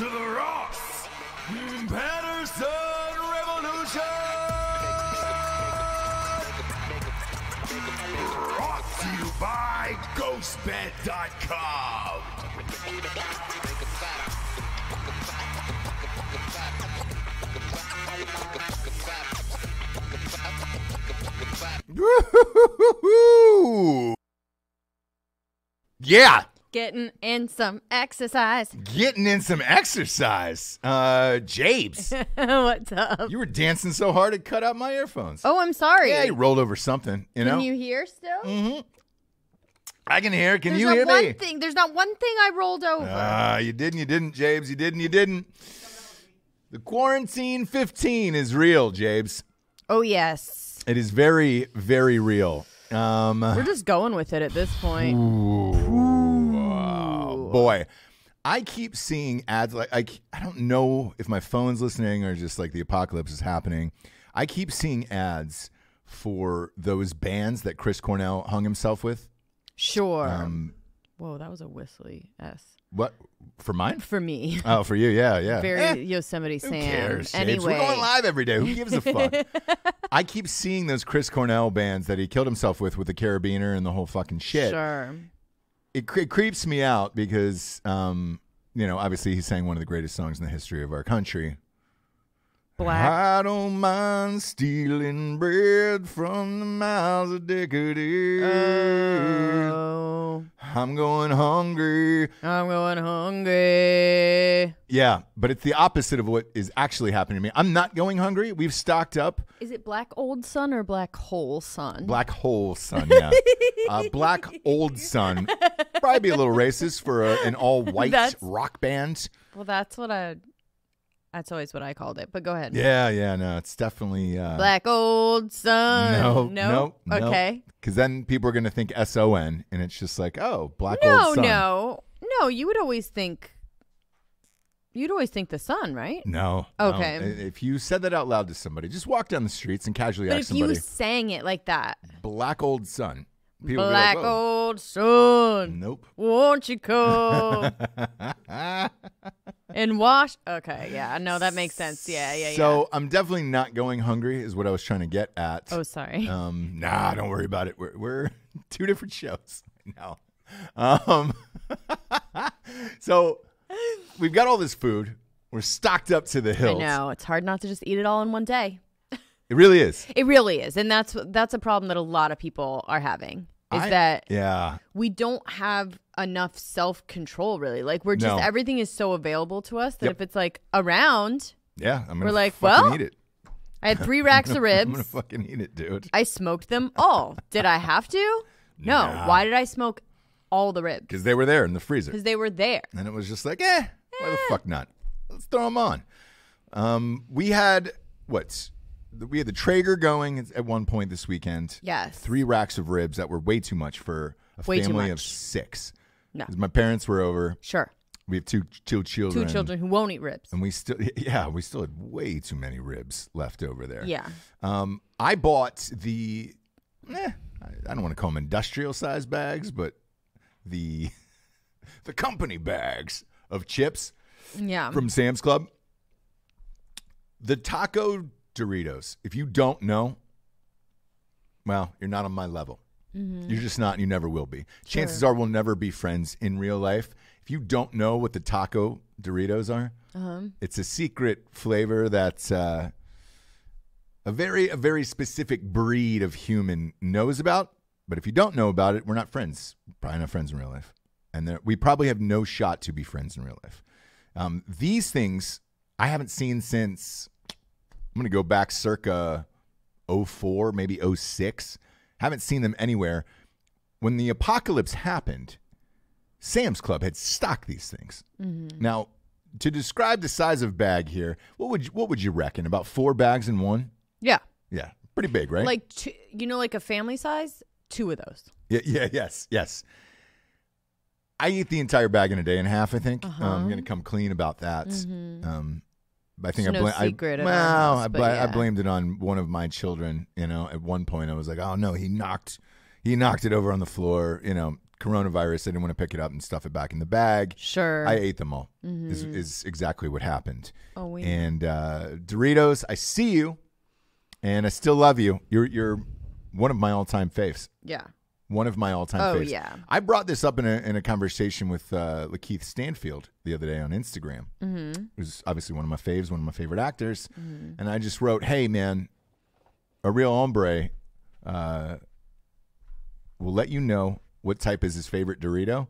to the Ross Patterson Revolution! Brought to you by GhostBed.com. Yeah. Getting in some exercise. Getting in some exercise. Japes. What's up? You were dancing so hard it cut out my earphones. Oh, I'm sorry. Yeah, you rolled over something, you know? Can you hear still? Mm-hmm. I can hear. Can you hear me? There's not one thing I rolled over. You didn't, Jabes. You didn't, The quarantine 15 is real, Jabes. Oh, yes. It is very, very real. We're just going with it at this point. Boy, I keep seeing ads. Like I don't know if my phone's listening or just like the apocalypse is happening. I keep seeing ads for those bands that Chris Cornell hung himself with. Sure. Whoa, that was a whistly S. What? For mine? For me. Oh, for you. Yeah, yeah. Very Yosemite Sam. Who cares? Anyway. We're going live every day. Who gives a fuck? I keep seeing those Chris Cornell bands that he killed himself with the carabiner and the whole fucking shit. Sure. It creeps me out because, you know, obviously he sang one of the greatest songs in the history of our country. Black. I don't mind stealing bread from the mouths of dickety. Oh. I'm going hungry. Yeah, but it's the opposite of what is actually happening to me. I'm not going hungry. We've stocked up. Is it Black Old Sun or Black Hole Sun? Black Hole Sun, yeah. Black Old Sun. Probably be a little racist for an all-white rock band. Well, that's what I... That's always what I called it, but go ahead. Yeah, yeah, no, it's definitely... Black Old Sun. No. Okay. Because then people are going to think S-O-N, and it's just like, oh, Black Old Sun. No, you would always think... You'd always think the sun, right? No. Okay. No. If you said that out loud to somebody, just walk down the streets and casually ask somebody. But if you sang it like that... Black Old Sun. People Black like, Old Sun. Nope. Won't you come? And wash. Okay, yeah, no, that makes sense. Yeah. So I'm definitely not going hungry is what I was trying to get at. Oh, sorry. Nah, don't worry about it. We're two different shows now. So we've got all this food. We're stocked up to the hills. I know. It's hard not to just eat it all in one day. It really is. It really is. And that's a problem that a lot of people are having. Is that we don't have enough self-control, really. Like, we're just, everything is so available to us that if it's, like, around, we're like, well, eat it. I had 3 racks of ribs. I'm going to fucking eat it, dude. I smoked them all. Did I have to? No. Nah. Why did I smoke all the ribs? Because they were there in the freezer. Because they were there. And it was just like, why the fuck not? Let's throw them on. We had the Traeger going at one point this weekend. Yes. 3 racks of ribs that were way too much for a family of 6. No. My parents were over. Sure. We have two children. 2 children who won't eat ribs. And we still had way too many ribs left over there. Yeah. I bought the, I don't want to call them industrial size bags, but the company bags of chips. Yeah. From Sam's Club. The taco Doritos. If you don't know, well, you're not on my level. Mm-hmm. You're just not, and you never will be. Sure. Chances are we'll never be friends in real life. If you don't know what the taco Doritos are, it's a secret flavor that's a very specific breed of human knows about. But if you don't know about it, we're not friends. Probably not friends in real life. And we probably have no shot to be friends in real life. These things I haven't seen since... I'm going to go back circa 04, maybe 06. Haven't seen them anywhere. When the apocalypse happened, Sam's Club had stocked these things. Mm-hmm. Now, to describe the size of bag here, what would you reckon? About 4 bags in one? Yeah. Yeah. Pretty big, right? Like, like a family size? 2 of those. Yes. I eat the entire bag in a day and a half, I think. I'm going to come clean about that. Mm-hmm. I think I blamed it on one of my children. You know, at one point I was like, "Oh no, he knocked it over on the floor." You know, coronavirus, they didn't want to pick it up and stuff it back in the bag. Sure. I ate them all. Mm-hmm. Is exactly what happened. Oh, we and Doritos, I see you, and I still love you. You're one of my all-time faves. Yeah. One of my all-time faves. Oh, yeah. I brought this up in a conversation with Lakeith Stanfield the other day on Instagram. Mm-hmm. Who's obviously one of my faves, one of my favorite actors. Mm-hmm. And I just wrote, hey, man, a real hombre will let you know what type is his favorite Dorito.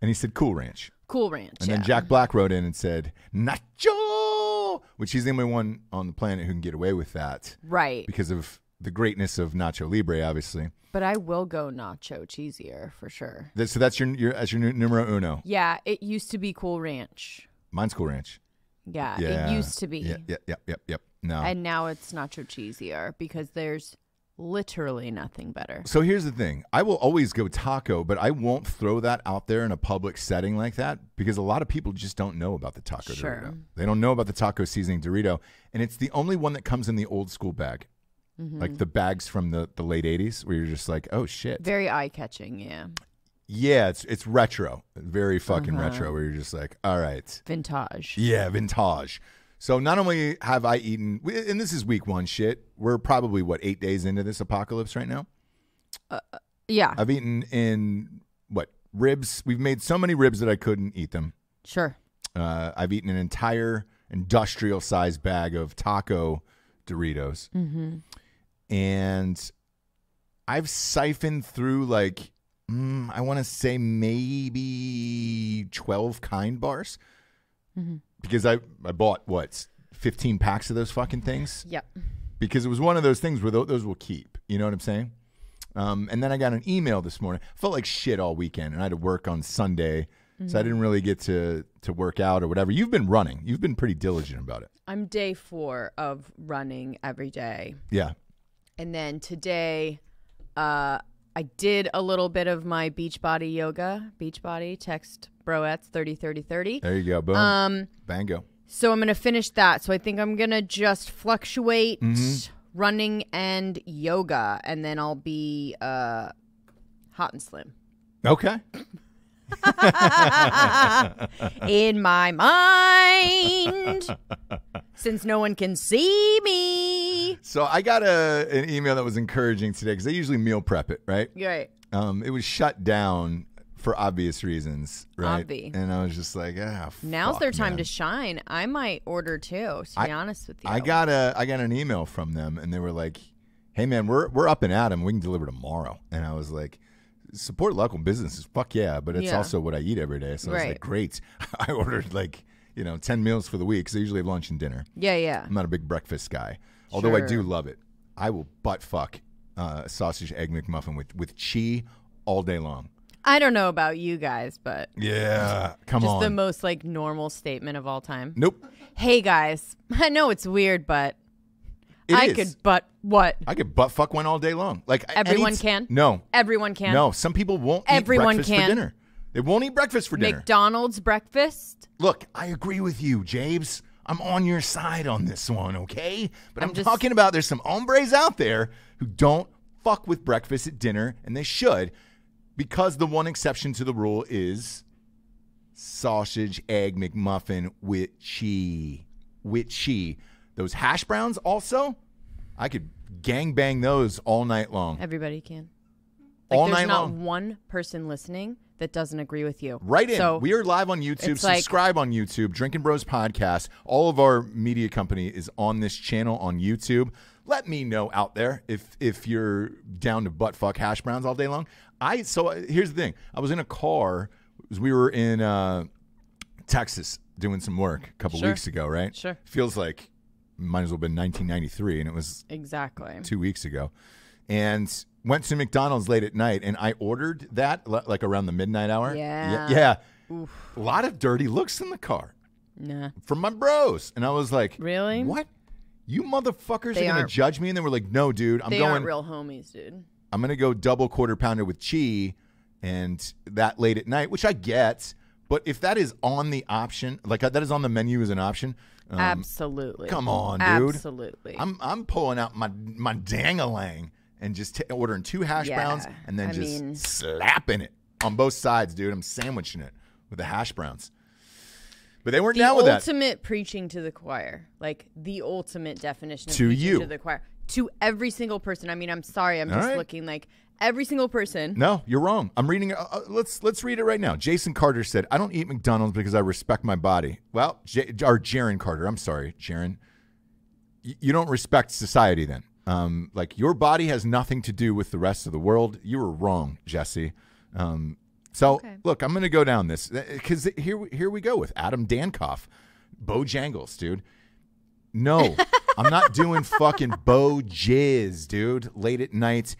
And he said, Cool Ranch. Cool Ranch, and then Jack Black wrote in and said, Nacho! Which he's the only one on the planet who can get away with that. Right. Because of the greatness of Nacho Libre, obviously. But I will go nacho cheesier for sure. So that's your numero uno. Yeah, it used to be Cool Ranch. Mine's Cool Ranch. Yeah. It used to be. Yep. No. And now it's nacho cheesier because there's literally nothing better. So here's the thing. I will always go taco, but I won't throw that out there in a public setting like that because a lot of people just don't know about the taco Dorito. They don't know about the taco seasoning Dorito. And it's the only one that comes in the old school bag. Mm-hmm. Like the bags from the late 80s where you're just like, oh, shit. Very eye-catching, yeah. Yeah, it's retro. Very fucking retro where you're just like, all right. Vintage. Yeah, vintage. So not only have I eaten, and this is week one shit. We're probably, 8 days into this apocalypse right now? Yeah. I've eaten ribs. We've made so many ribs that I couldn't eat them. Sure. I've eaten an entire industrial-sized bag of taco Doritos. Mm-hmm. And I've siphoned through I want to say maybe 12 Kind bars because I bought 15 packs of those fucking things. Yep. Because it was one of those things where those will keep. You know what I'm saying? And then I got an email this morning. I felt like shit all weekend, and I had to work on Sunday. So I didn't really get to work out or whatever. You've been running. You've been pretty diligent about it. I'm day 4 of running every day. Yeah. And then today I did a little bit of my Beach Body yoga. Beach Body, text Broettes 303030. There you go. Boom. Bango. So I'm going to finish that. So I think I'm going to just fluctuate running and yoga. And then I'll be hot and slim. Okay. In my mind, since no one can see me. So I got an email that was encouraging today because I usually meal prep it, right? Right. It was shut down for obvious reasons, right? And I was just like, now's their time to shine. I might order too. To be honest with you, I got an email from them, and they were like, "Hey man, we're up and at 'em. We can deliver tomorrow." And I was like, support local businesses, fuck yeah, but it's also what I eat every day. So I was like, great. I ordered 10 meals for the week because I usually have lunch and dinner. Yeah. I'm not a big breakfast guy, although I do love it. I will butt fuck a sausage egg McMuffin with cheese all day long. I don't know about you guys, but yeah, just the most normal statement of all time. Nope. Hey guys, I know it's weird, but I could butt fuck one all day long. Everyone can? No. Everyone can? No. Some people won't eat breakfast for dinner. They won't eat breakfast for dinner. McDonald's breakfast? Look, I agree with you, James. I'm on your side on this one, okay? But I'm talking about there's some hombres out there who don't fuck with breakfast at dinner, and they should, because the one exception to the rule is sausage, egg, McMuffin with cheese. With cheese. Those hash browns also, I could gangbang those all night long. Everybody can. All night long. There's not one person listening that doesn't agree with you. Right in. So we are live on YouTube. Subscribe on YouTube. Drinkin' Broettes Podcast. All of our media company is on this channel on YouTube. Let me know out there if you're down to butt fuck hash browns all day long. So here's the thing. I was in a car. We were in Texas doing some work a couple weeks ago, right? Sure. Feels like might as well have been 1993, and it was exactly 2 weeks ago. And went to McDonald's late at night, and I ordered that around the midnight hour. Yeah. Oof. A lot of dirty looks in the car. Nah. From my bros. And I was like, really? What? You motherfuckers are going to judge me? And they were like, no, dude. They aren't real homies, dude. I'm going to go double quarter pounder with cheese and that late at night, which I get. But if that is on the option, that is on the menu as an option. Absolutely. Come on, dude. Absolutely. I'm pulling out my dang-a-lang and just ordering 2 hash browns and then slapping it. on both sides, dude. I'm sandwiching it with the hash browns. But they weren't down with that. The ultimate preaching to the choir. Like, the ultimate definition of preaching to the choir. To every single person. I mean, I'm sorry. I'm just looking like every single person. No, you're wrong. I'm reading. Let's read it right now. Jason Carter said, I don't eat McDonald's because I respect my body. Well, Jaron Carter. I'm sorry, Jaron. You don't respect society then. Like, your body has nothing to do with the rest of the world. You were wrong, Jesse. Look, I'm going to go down this because here we go with Adam Dankoff, Bojangles, dude. No, I'm not doing fucking Bojizz, dude, late at night.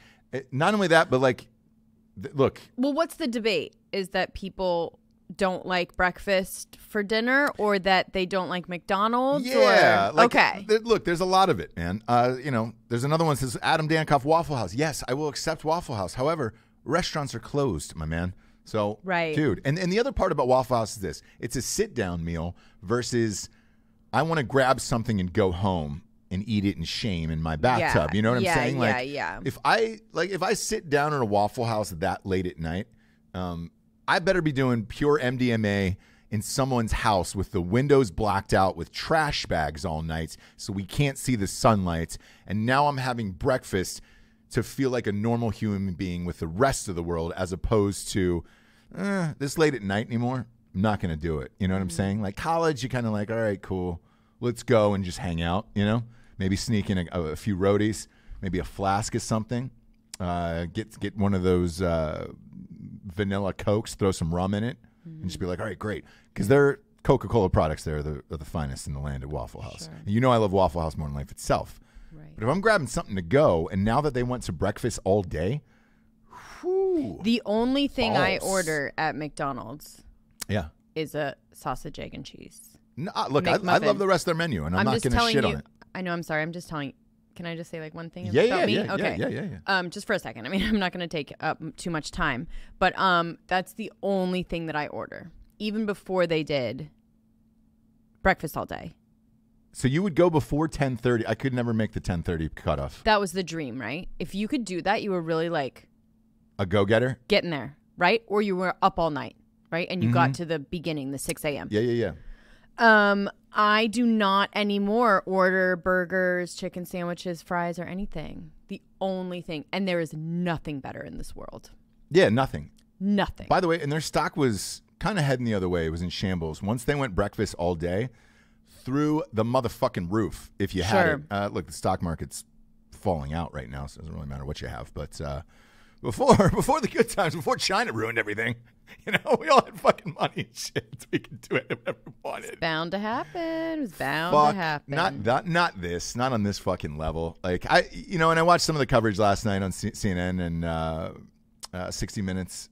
Not only that, but like, look. Well, what's the debate? Is that people don't like breakfast for dinner, or that they don't like McDonald's? Yeah. Or? Like, okay. Look, there's a lot of it, man. You know, there's another one that says Adam Dankoff, Waffle House. Yes, I will accept Waffle House. However, restaurants are closed, my man. So, dude. And the other part about Waffle House is this. It's a sit-down meal versus I want to grab something and go home and eat it in shame in my bathtub. You know what I'm saying? Like, if I sit down at a Waffle House that late at night, I better be doing pure MDMA in someone's house with the windows blacked out with trash bags all night so we can't see the sunlight. And now I'm having breakfast to feel like a normal human being with the rest of the world, as opposed to this late at night anymore. I'm not going to do it. You know what I'm saying? Like college, you kind of like, all right, cool. Let's go and just hang out, you know, maybe sneak in a few roadies, maybe a flask of something, get one of those vanilla Cokes, throw some rum in it and just be like, all right, great. Because their Coca-Cola products there are the finest in the land at Waffle House. Sure. And you know I love Waffle House more than life itself. Right. But if I'm grabbing something to go, and now that they went to breakfast all day, whew, the only thing I order at McDonald's is a sausage, egg, and cheese. No, look, I love the rest of their menu, and I'm not going to shit on it. I know, I'm sorry. I'm just telling you. Can I just say like one thing about me? Yeah. Just for a second. I mean, I'm not going to take up too much time, but that's the only thing that I order, even before they did breakfast all day. So you would go before 10:30. I could never make the 10:30 cutoff. That was the dream, right? If you could do that, you were really like a go-getter, getting there, right? Or you were up all night, right? And you got to the beginning, the 6 a.m. Yeah. I do not anymore order burgers, chicken sandwiches, fries, or anything. The only thing, and there is nothing better in this world. Yeah, nothing. Nothing. By the way, and their stock was kind of heading the other way. It was in shambles. Once they went breakfast all day, through the motherfucking roof if you had it. Look, the stock market's falling out right now, so it doesn't really matter what you have. But before the good times, before China ruined everything, you know, we all had fucking money and shit. We could do whatever we wanted. It's bound to happen. It was bound to happen. Not on this fucking level. Like, you know, and I watched some of the coverage last night on CNN and 60 Minutes,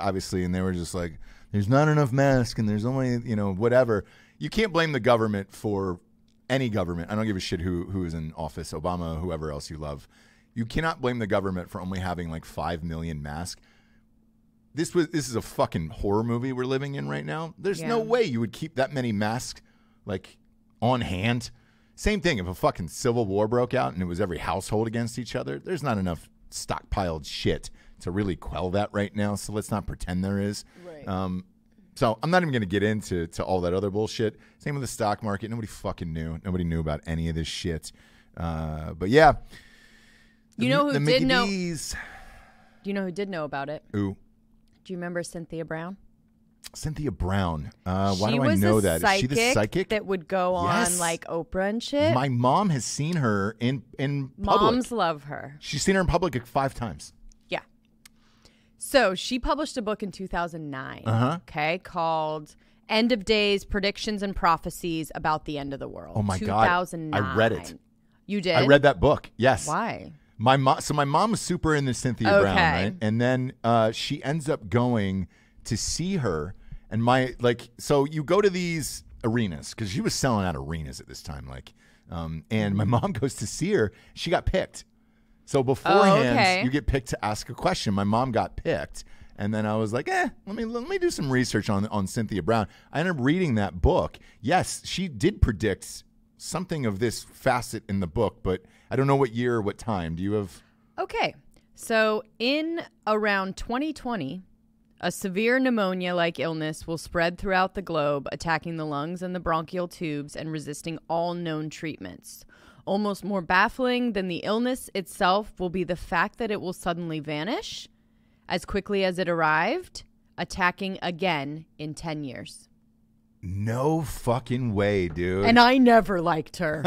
obviously, and they were just like, there's not enough masks and there's only, you know, whatever. You can't blame the government for any government. I don't give a shit who is in office, Obama, whoever else you love. You cannot blame the government for only having like 5 million masks. This is a fucking horror movie we're living in right now. There's no way you would keep that many masks like on hand. Same thing if a fucking civil war broke out and it was every household against each other. There's not enough stockpiled shit to really quell that right now. So let's not pretend there is. Right. So I'm not even going to get into all that other bullshit. Same with the stock market. Nobody fucking knew. Nobody knew about any of this shit. But yeah. You know who did know? Do you know who did know about it? Who? Do you remember Cynthia Brown? Cynthia Brown. Why do I know that? Is she the psychic that would go on like Oprah and shit? My mom has seen her in public. Moms love her. She's seen her in public like 5 times. So she published a book in 2009, okay, called End of Days, Predictions and Prophecies About the End of the World. Oh, my God. 2009. I read it. You did? I read that book, yes. Why? My mom was super into Cynthia Brown, right? And then she ends up going to see her. And so you go to these arenas, because she was selling out arenas at this time. And my mom goes to see her. She got picked. So beforehand, you get picked to ask a question. My mom got picked, and then I was like, let me do some research on Cynthia Brown. I ended up reading that book. Yes, she did predict something of this facet in the book, but I don't know what year or what time. Do you have? Okay. So in around 2020, A severe pneumonia-like illness will spread throughout the globe, attacking the lungs and the bronchial tubes and resisting all known treatments. Almost more baffling than the illness itself will be the fact that it will suddenly vanish as quickly as it arrived, attacking again in 10 years. No fucking way, dude. And I never liked her.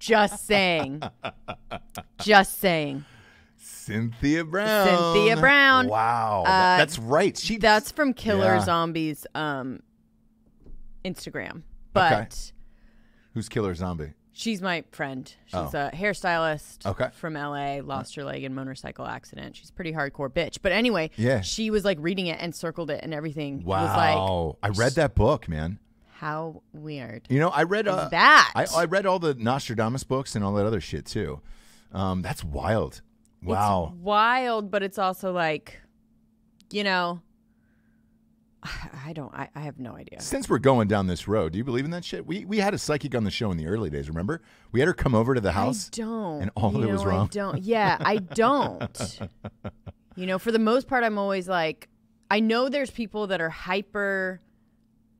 Just saying. Just saying. Cynthia Brown. Cynthia Brown. Wow. That's right. That's from Killer Zombie's Instagram. But okay. Who's Killer Zombie? She's my friend. She's a hairstylist from LA, lost her leg in a motorcycle accident. She's a pretty hardcore bitch. But anyway, she was like reading it and circled it and everything. Wow. It was like, I read that book, man. How weird. You know, I read that. I read all the Nostradamus books and all that other shit too. That's wild. Wow. It's wild, but it's also like, you know, I have no idea. Since we're going down this road, do you believe in that shit? We had a psychic on the show in the early days, remember? We had her come over to the house. I don't. And all of it was wrong. I don't. Yeah, I don't. You know, for the most part, I'm always like, I know there's people that are hyper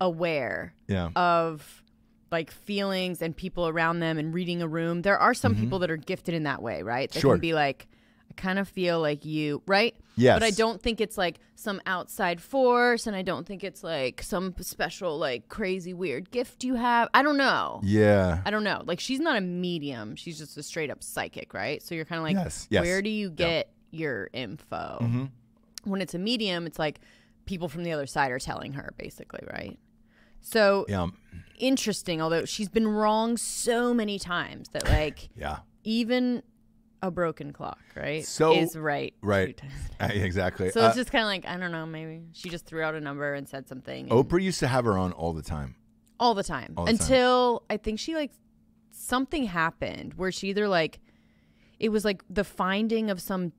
aware of like feelings and people around them and reading a room. There are some people that are gifted in that way, right? They can be like, I kind of feel like you, right? Yes. But I don't think it's like some outside force, and I don't think it's like some special, like crazy, weird gift you have. I don't know. Yeah. I don't know. Like, she's not a medium. She's just a straight up psychic, right? So you're kind of like, where do you get your info? When it's a medium, it's like people from the other side are telling her, basically, right? So interesting, although she's been wrong so many times that, like, even a broken clock, right? So is right. Right. Exactly. So it's just kind of like, I don't know, maybe she just threw out a number and said something. And Oprah used to have her on all the time. All the time. All the until time. I think she, like, something happened where she either, like, it was like the finding of some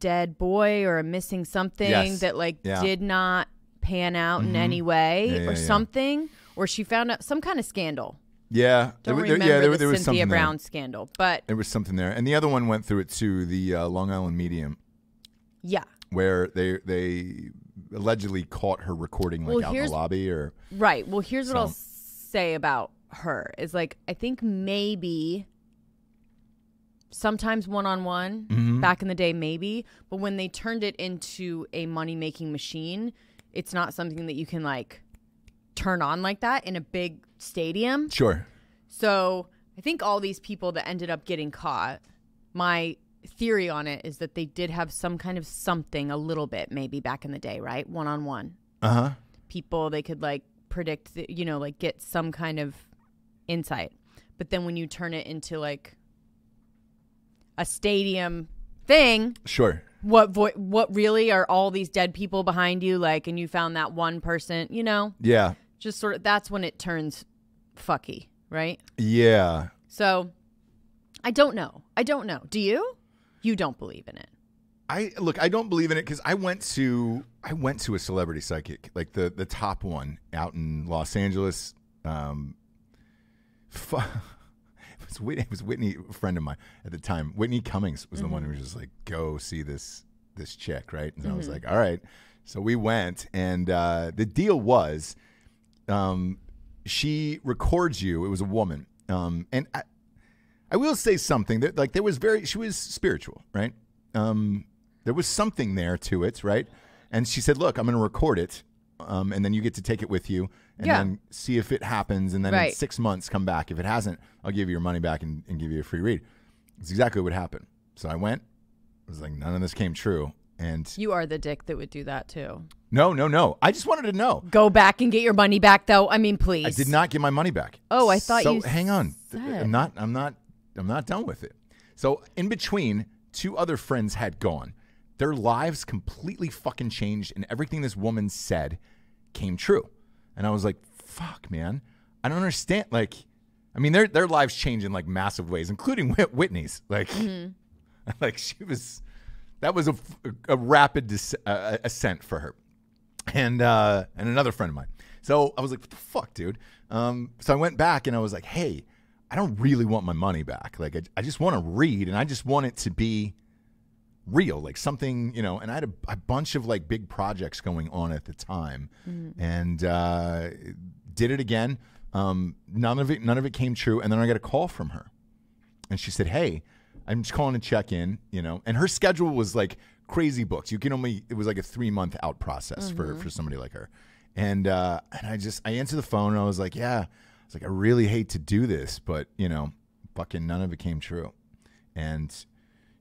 dead boy or a missing something that, like, did not pan out in any way or something. Or she found out some kind of scandal. Yeah, there was Cynthia Brown scandal, but there was something there, and the other one went through it too. The Long Island Medium, where they allegedly caught her recording like out in the lobby, or Well, here's what I'll say about her is like I think maybe sometimes one-on-one back in the day, maybe, but when they turned it into a money-making machine, it's not something that you can like turn on like that in a big stadium. Sure. So I think all these people that ended up getting caught, my theory on it is that they did have some kind of something a little bit maybe back in the day, right? One-on-one. People, they could like predict, you know, like get some kind of insight. But then when you turn it into like a stadium thing. Sure. What really are all these dead people behind you like, and you found that one person, you know? Yeah. Just sort of, that's when it turns fucky, right? Yeah. So, I don't know. I don't know. Do you? You don't believe in it. I don't believe in it because I went to a celebrity psychic, like the top one out in Los Angeles. It was Whitney, a friend of mine at the time. Whitney Cummings was the one who was just like, go see this chick, right? And I was like, all right. So we went, and the deal was, she records you. It was a woman, and I will say something that like she was spiritual, right? There was something there to it, right? And she said, "Look, I'm going to record it, and then you get to take it with you, and then see if it happens, and then in 6 months come back. If it hasn't, I'll give you your money back and give you a free read." It's exactly what happened. So I went. I was like, none of this came true. And you are the dick that would do that too. No, no, no. I just wanted to know. Go back and get your money back, though. I mean, please. I did not get my money back. Oh, I thought you said. Hang on. I'm not done with it. So in between, two other friends had gone. Their lives completely fucking changed, and everything this woman said came true. And I was like, fuck, man. I don't understand. Like, I mean, their lives change in like massive ways, including Whitney's. Like, like she was. That was a rapid ascent for her. And another friend of mine. So I was like, what the fuck, dude? So I went back and I was like, hey, I don't really want my money back. Like, I just want to read, and I just want it to be real, like something, you know, and I had a bunch of like big projects going on at the time, and did it again. None of it came true. And then I got a call from her and she said, hey, I'm just calling to check in, you know, and her schedule was like crazy booked. You can only, it was like a 3-month out process for somebody like her. And I answered the phone and I was like, yeah, I was like, I really hate to do this, but you know, fucking none of it came true. And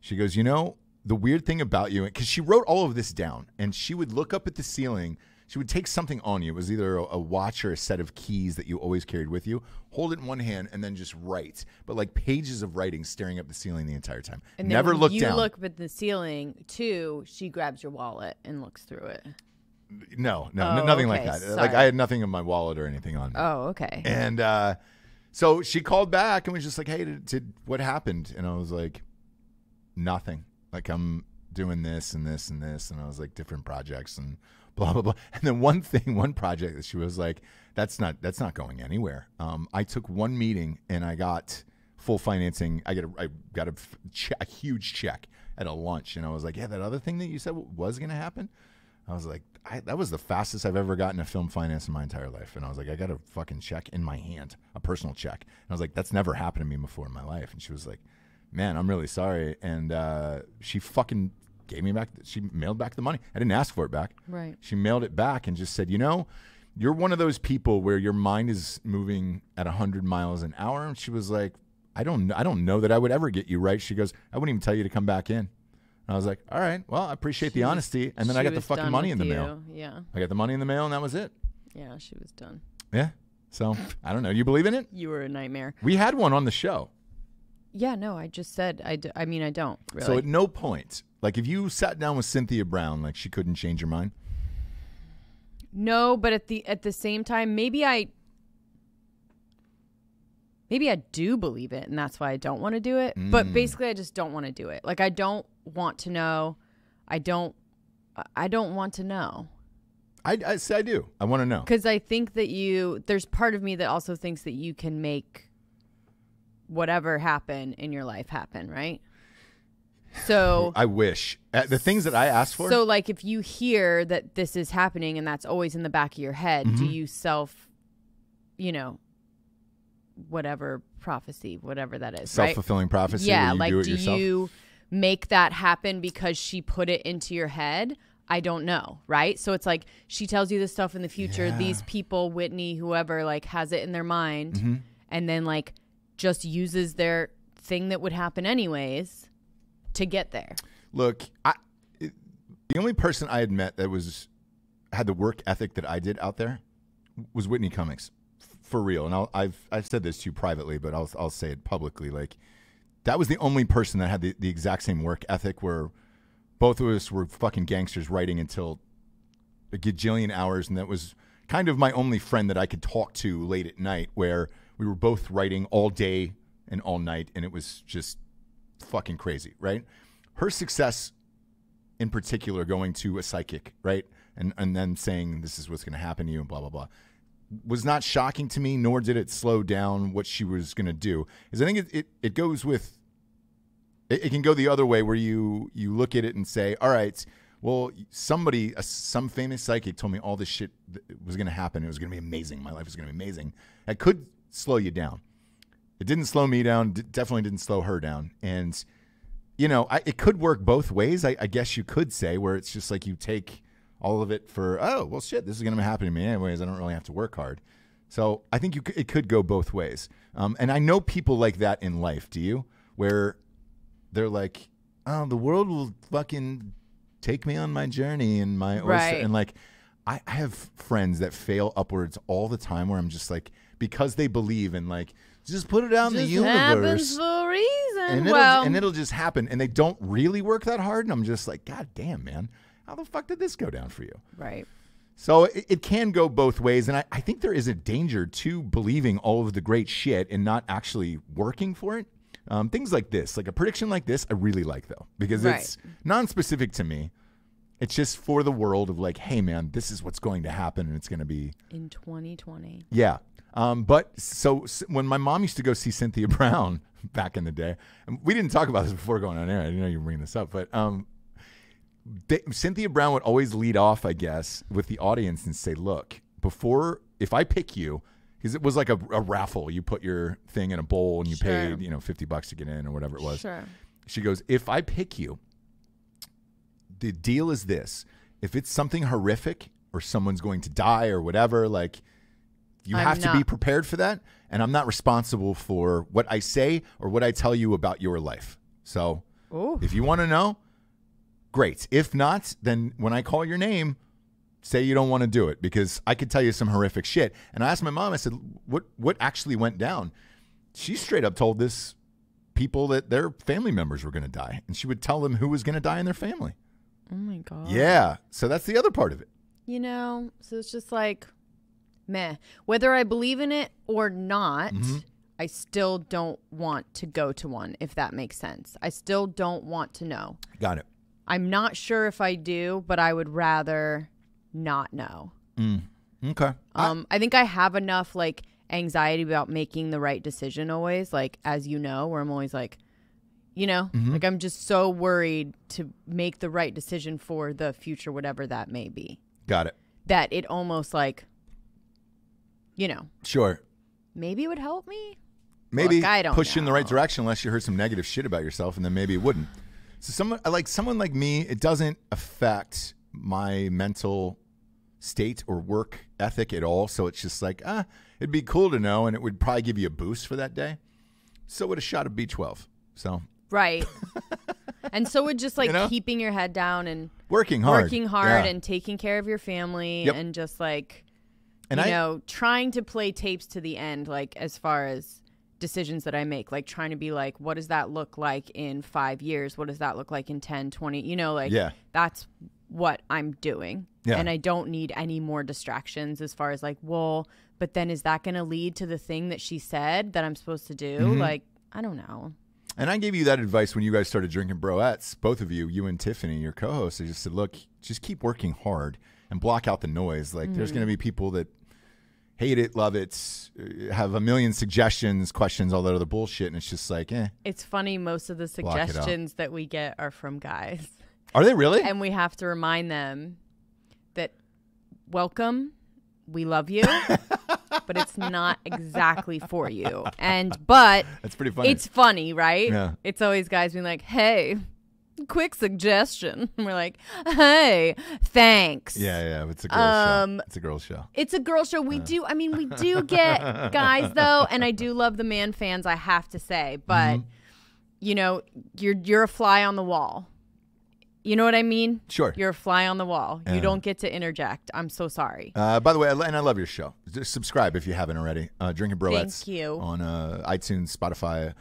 she goes, you know, the weird thing about you, because she wrote all of this down and she would look up at the ceiling. She would take something on you. It was either a watch or a set of keys that you always carried with you. Hold it in one hand and then just write. But like pages of writing staring up the ceiling the entire time. And then never look down. You look up at the ceiling too. She grabs your wallet and looks through it. No, no, oh, nothing okay. like that. Sorry. Like I had nothing in my wallet or anything on me. Oh, okay. And so she called back and was just like, hey, what happened? And I was like, nothing. Like I'm doing this and this and this. And I was like, different projects and blah, blah, blah. And then one project that she was like, that's not going anywhere. I took one meeting and I got full financing. I got a huge check at a lunch. And I was like, yeah, that other thing that you said was going to happen. I was like, that was the fastest I've ever gotten a film finance in my entire life. And I was like, I got a fucking check in my hand, a personal check. And I was like, that's never happened to me before in my life. And she was like, man, I'm really sorry. And she fucking gave me back. She mailed back the money. I didn't ask for it back. Right. She mailed it back and just said, you know, you're one of those people where your mind is moving at 100 miles an hour. And she was like, I don't know that I would ever get you right. She goes, I wouldn't even tell you to come back in. And I was like, all right, well, I appreciate the honesty. And then I got the fucking money in the mail. Yeah. I got the money in the mail and that was it. Yeah, she was done. Yeah. So I don't know. You believe in it? You were a nightmare. We had one on the show. Yeah, no, I just said, I mean, I don't really. So at no point, like if you sat down with Cynthia Brown, like she couldn't change her mind? No, but at the same time, maybe I do believe it, and that's why I don't want to do it. But basically, I just don't want to do it. Like, I don't want to know. I don't want to know. I do. I want to know. Because I think that there's part of me that also thinks that you can make whatever happen in your life happen, right? So I wish. The things that I asked for. So, like, if you hear that this is happening and that's always in the back of your head, do you whatever prophecy, whatever that is, self-fulfilling prophecy. Yeah, like do you make that happen because she put it into your head? I don't know, right? So it's like she tells you this stuff in the future. Yeah. These people, Whitney, whoever, like has it in their mind, and then like just uses their thing that would happen anyways to get there. Look, the only person I had met that had the work ethic that I did out there was Whitney Cummings. For real, and I've said this to you privately, but I'll say it publicly. Like, that was the only person that had the exact same work ethic. Where both of us were fucking gangsters writing until a gajillion hours, and that was kind of my only friend that I could talk to late at night. Where we were both writing all day and all night, and it was just fucking crazy, right? Her success, in particular, going to a psychic, right, and then saying this is what's going to happen to you, and blah blah blah. Was not shocking to me, nor did it slow down what she was going to do. Because I think it goes with, it can go the other way where you look at it and say, all right, well, somebody, some famous psychic told me all this shit was going to happen. It was going to be amazing. My life was going to be amazing. That could slow you down. It didn't slow me down. Definitely didn't slow her down. And, you know, it could work both ways. I guess you could say where it's just like you take all of it for, oh, well, shit, this is going to happen to me anyways. I don't really have to work hard. So I think it could go both ways. And I know people like that in life, do you? Where they're like, oh, the world will fucking take me on my journey and my oyster. And like, I have friends that fail upwards all the time where I'm just like, because they believe in like, just put it out in the universe. It happens for a reason. And it'll just happen. And they don't really work that hard. And I'm just like, God damn, man. How the fuck did this go down for you? Right. So it can go both ways. And I think there is a danger to believing all of the great shit and not actually working for it. Things like this, like a prediction like this, I really like, though, because it's non-specific to me. It's just for the world of like, hey, man, this is what's going to happen. And it's going to be in 2020. Yeah. But so when my mom used to go see Cynthia Brown back in the day, and we didn't talk about this before going on air. I didn't know you were bringing this up, but Cynthia Brown would always lead off, I guess, with the audience and say, look, before, if I pick you, because it was like a raffle. You put your thing in a bowl and you paid, you know, $50 to get in or whatever it was. She goes, if I pick you, the deal is this. If it's something horrific or someone's going to die or whatever, like, you have to be prepared for that. And I'm not responsible for what I say or what I tell you about your life. So if you want to know, great. If not, then when I call your name, say you don't want to do it, because I could tell you some horrific shit. And I asked my mom, I said, what actually went down? She straight up told this people that their family members were going to die. And she would tell them who was going to die in their family. Oh, my God. Yeah. So that's the other part of it. You know, so it's just like, meh. Whether I believe in it or not, I still don't want to go to one, if that makes sense. I still don't want to know. Got it. I'm not sure if I do, but I would rather not know. Okay. I think I have enough, like, anxiety about making the right decision always, like, as you know, where I'm always like, you know, like, I'm just so worried to make the right decision for the future, whatever that may be. Got it. That it almost, like, you know. Sure. Maybe it would help me. Maybe Look, I don't push you in the right direction unless you heard some negative shit about yourself, and then maybe it wouldn't. So someone like me, it doesn't affect my mental state or work ethic at all. So it's just like, ah, it'd be cool to know, and it would probably give you a boost for that day. So would a shot of B12. So right. And so would just, like, you know, keeping your head down and working hard and taking care of your family and just, like, you know, trying to play tapes to the end, like, as far as decisions that I make, like, trying to be like, what does that look like in 5 years? What does that look like in 10, 20? You know, like, that's what I'm doing. And I don't need any more distractions as far as, like, well, but then is that going to lead to the thing that she said that I'm supposed to do? Like, I don't know. And I gave you that advice when you guys started drinking Broettes, both of you, you and Tiffany, your co-host. I just said, look, just keep working hard and block out the noise. Like, there's going to be people that hate it, love it, have a million suggestions, questions, all that other bullshit. And it's just like, eh. It's funny. Most of the suggestions that we get are from guys. Are they really? And we have to remind them that, welcome, we love you. But it's not exactly for you. And but that's pretty funny. It's funny, right? Yeah. It's always guys being like, hey, quick suggestion. And we're like, hey, thanks. Yeah, yeah. It's a girl show. It's a girl show. It's a girl show. We do. I mean, we do get guys, though. And I do love the man fans, I have to say. But, you know, you're a fly on the wall. You know what I mean? Sure. You're a fly on the wall. You don't get to interject. I'm so sorry. By the way, and I love your show. Just subscribe if you haven't already. Drinkin' Broettes. Thank you. On iTunes, Spotify, all that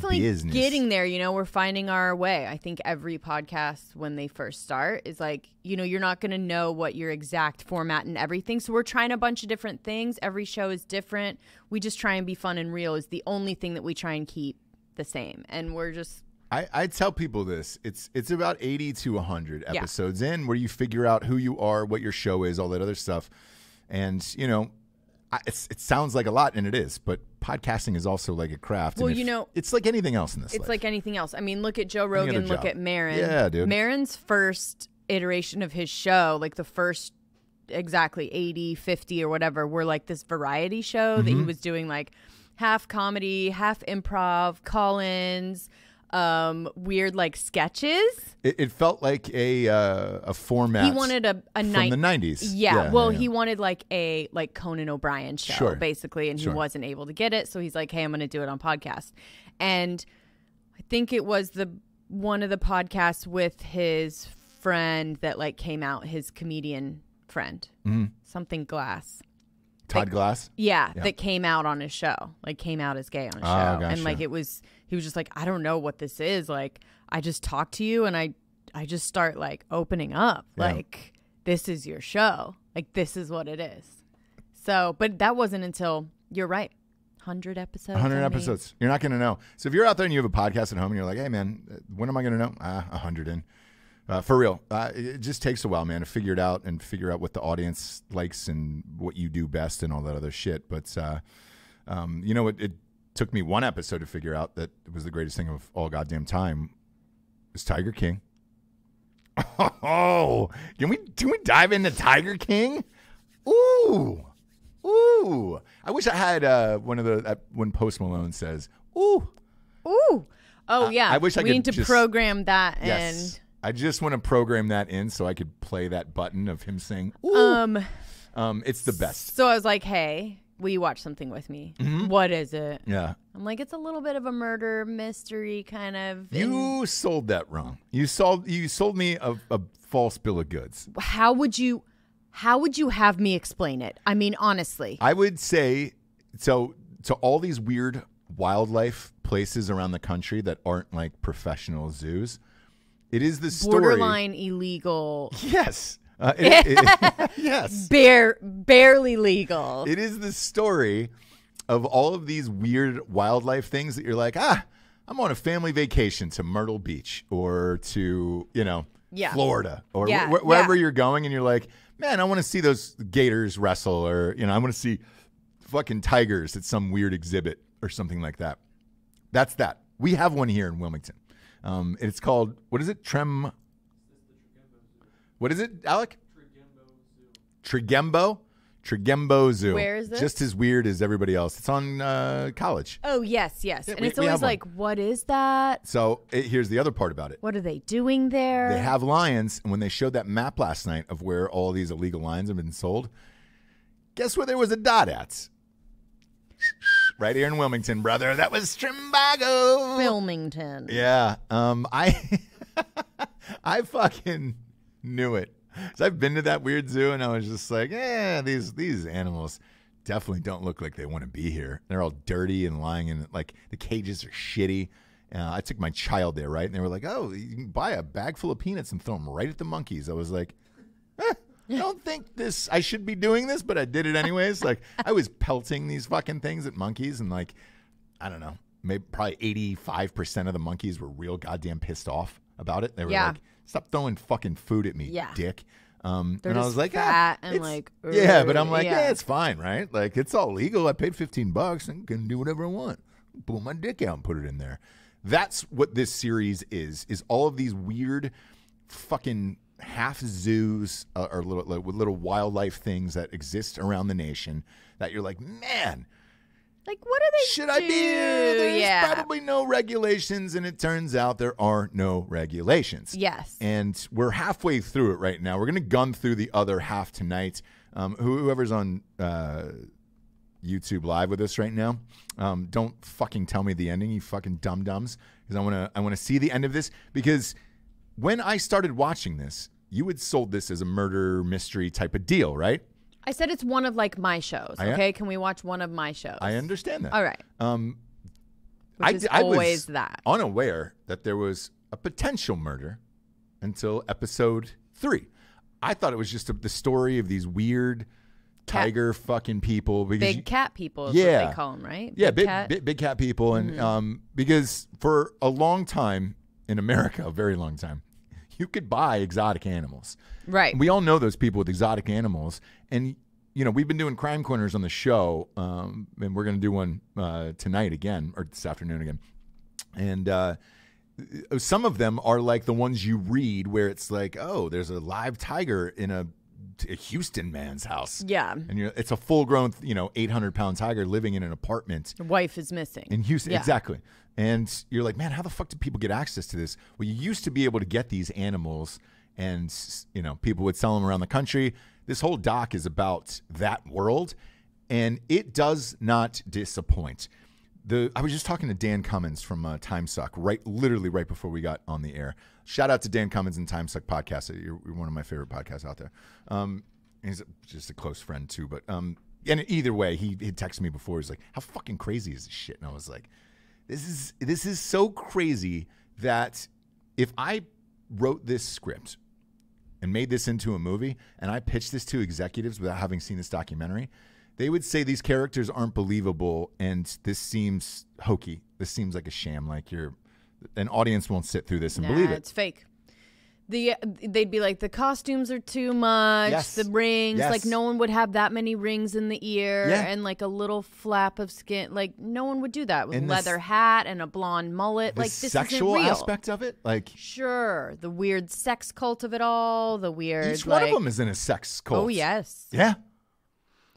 business. We're definitely getting there. You know, we're finding our way. I think every podcast when they first start is like, you know, you're not going to know what your exact format and everything. So we're trying a bunch of different things. Every show is different. We just try and be fun and real is the only thing that we try and keep the same. And we're just... I tell people this. It's about 80 to 100 episodes in where you figure out who you are, what your show is, all that other stuff. And, you know, it sounds like a lot, and it is. But podcasting is also like a craft. Well, you know, it's like anything else in this life. Like anything else. I mean, look at Joe Rogan, look at Marin. Yeah, dude. Marin's first iteration of his show, like the first exactly 80, 50 or whatever, were like this variety show that he was doing, like half comedy, half improv, call-ins, weird like sketches. It felt like a format. He wanted a from the 90s. Yeah. Well, he wanted like a Conan O'Brien show basically, and he wasn't able to get it, so he's like, "Hey, I'm going to do it on podcast." And I think it was the one of the podcasts with his friend that like came out, his comedian friend, something Glass. Todd Glass? Yeah, that came out on his show. Like came out as gay on his show. Gotcha. And like it was, he was just like, I don't know what this is. Like I just talk to you and I just start like opening up. Yeah. Like this is your show. Like this is what it is. So, but that wasn't until, you're right, 100 episodes. 100 episodes. You're not going to know. So if you're out there and you have a podcast at home and you're like, hey man, when am I going to know? 100 in. For real, it just takes a while, man, to figure it out and figure out what the audience likes and what you do best and all that other shit. But, you know, it took me one episode to figure out that it was the greatest thing of all goddamn time. It was Tiger King. Oh, can we dive into Tiger King? Ooh, ooh! I wish I had one of the when Post Malone says, "Ooh, ooh." Oh yeah. I wish I could. We need to program that. Yes. And I just want to program that in so I could play that button of him saying, "Ooh." It's the best. So I was like, "Hey, will you watch something with me?" Mm-hmm. What is it? Yeah. I'm like, it's a little bit of a murder mystery kind of. You sold that wrong. You sold me a false bill of goods. How would you have me explain it? I mean, honestly. I would say so to all these weird wildlife places around the country that aren't like professional zoos. It is the story. Borderline illegal. Yes. Yes. Barely legal. It is the story of all of these weird wildlife things that you're like, I'm on a family vacation to Myrtle Beach or to, Florida or wherever you're going. And you're like, man, I want to see those gators wrestle or, I want to see fucking tigers at some weird exhibit or something like that. That's that. We have one here in Wilmington. It's called, what is it? What is it, Alec? Tregembo Zoo. Tregembo Zoo. Where is this? Just as weird as everybody else. It's on College. Oh, yes, yes. Yeah, and it's always like, what is that? So here's the other part about it. What are they doing there? They have lions. And when they showed that map last night of where all these illegal lions have been sold, guess where there was a dot at? Right here in Wilmington, brother. That was Trimbago. Wilmington. Yeah. I fucking knew it. So I've been to that weird zoo, and I was just like, yeah, these animals definitely don't look like they want to be here. They're all dirty and lying, and like the cages are shitty. I took my child there, right? And they were like, oh, you can buy a bag full of peanuts and throw them right at the monkeys. I was like, I don't think I should be doing this, but I did it anyways. Like, I was pelting these fucking things at monkeys, and like, I don't know, maybe probably 85% of the monkeys were real goddamn pissed off about it. They were like, stop throwing fucking food at me, dick. And I was like, yeah, but I'm like, it's fine, right? Like, it's all legal. I paid $15 and can do whatever I want. Pull my dick out and put it in there. That's what this series is all of these weird fucking half zoos or little wildlife things that exist around the nation that you're like, man. Like, what are they? Should I be here? There's probably no regulations, and it turns out there are no regulations. Yes. And we're halfway through it right now. We're going to gun through the other half tonight. Whoever's on YouTube Live with us right now, don't fucking tell me the ending, you fucking dum-dums, because I want to see the end of this. Because when I started watching this, you had sold this as a murder mystery type of deal, right? I said it's one of like my shows. Okay, can we watch one of my shows? I understand that. All right. I was unaware that there was a potential murder until episode 3. I thought it was just the story of these weird tiger fucking people. Big cat people is what they call them, right? Yeah, big cat people. And because for a long time in America, a very long time, you could buy exotic animals. Right. We all know those people with exotic animals. And, we've been doing crime corners on the show. And we're going to do one tonight again, or this afternoon again. And some of them are like the ones you read where it's like, oh, there's a live tiger in a Houston man's house. Yeah. And it's a full grown, 800-pound tiger living in an apartment. The wife is missing. In Houston. Yeah. Exactly. And you're like, man, how the fuck do people get access to this? Well, you used to be able to get these animals and, people would sell them around the country. This whole doc is about that world, and it does not disappoint. I was just talking to Dan Cummins from Time Suck, literally right before we got on the air. Shout out to Dan Cummins and Time Suck podcast. You're one of my favorite podcasts out there. He's just a close friend too. But and either way, he texted me before. He's like, how fucking crazy is this shit? And I was like, This is so crazy that if I wrote this script and made this into a movie and I pitched this to executives without having seen this documentary, they would say these characters aren't believable and this seems hokey. This seems like a sham. Like an audience won't sit through this and believe it. It's fake. They'd be like, the costumes are too much, yes. the rings, yes. like no one would have that many rings in the ear yeah. and like a little flap of skin. Like no one would do that with a leather hat and a blonde mullet. Like this sexual aspect of it? Like sure. The weird sex cult of it all, the weird. Each one of them is in a sex cult. Oh yes. Yeah.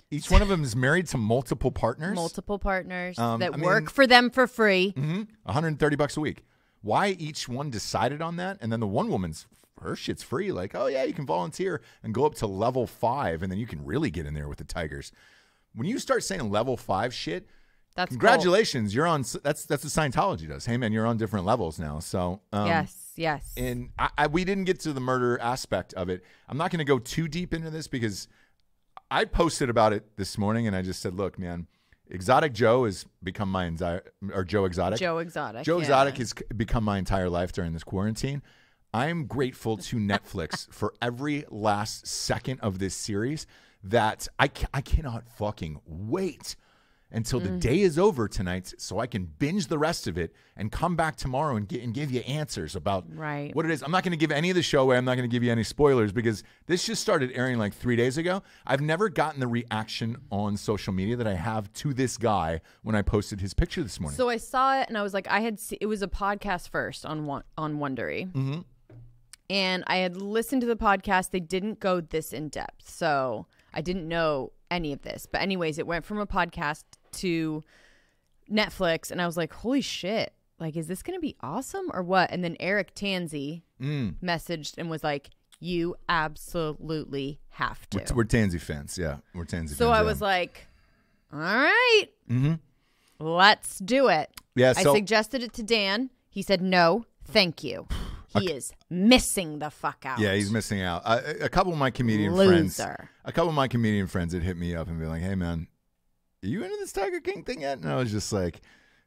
Each one of them is married to multiple partners. Multiple partners that work for them for free. Mm-hmm. $130 a week. Why each one decided on that, and then the one woman's her shit's free. Like, oh yeah, you can volunteer and go up to level 5, and then you can really get in there with the Tigers. When you start saying level 5 shit, that's congratulations. Cool. You're on. That's what Scientology does. Hey man, you're on different levels now. So yes, yes. And we didn't get to the murder aspect of it. I'm not going to go too deep into this because I posted about it this morning, and I just said, look, man. Exotic Joe has become my entire, or Joe Exotic. Joe Exotic. Joe yeah. Exotic has become my entire life during this quarantine. I am grateful to Netflix for every last second of this series that I cannot fucking wait until the day is over tonight so I can binge the rest of it and come back tomorrow and give you answers about what it is. I'm not going to give any of the show away. I'm not going to give you any spoilers because this just started airing like 3 days ago. I've never gotten the reaction on social media that I have to this guy when I posted his picture this morning. So I saw it and I was like, it was a podcast first on Wondery. Mm-hmm. And I had listened to the podcast. They didn't go this in depth. So I didn't know any of this. But anyways, it went from a podcast to Netflix, and I was like, holy shit, like, is this gonna be awesome or what? And then Eric Tanzi messaged and was like, you absolutely have to. We're Tanzi fans, yeah. We're Tanzi fans. So I was like, all right, let's do it. Yeah, I suggested it to Dan. He said, no, thank you. He is missing the fuck out. Yeah, he's missing out. A couple of my comedian friends, had hit me up and be like, hey man, are you into this Tiger King thing yet? And I was just like,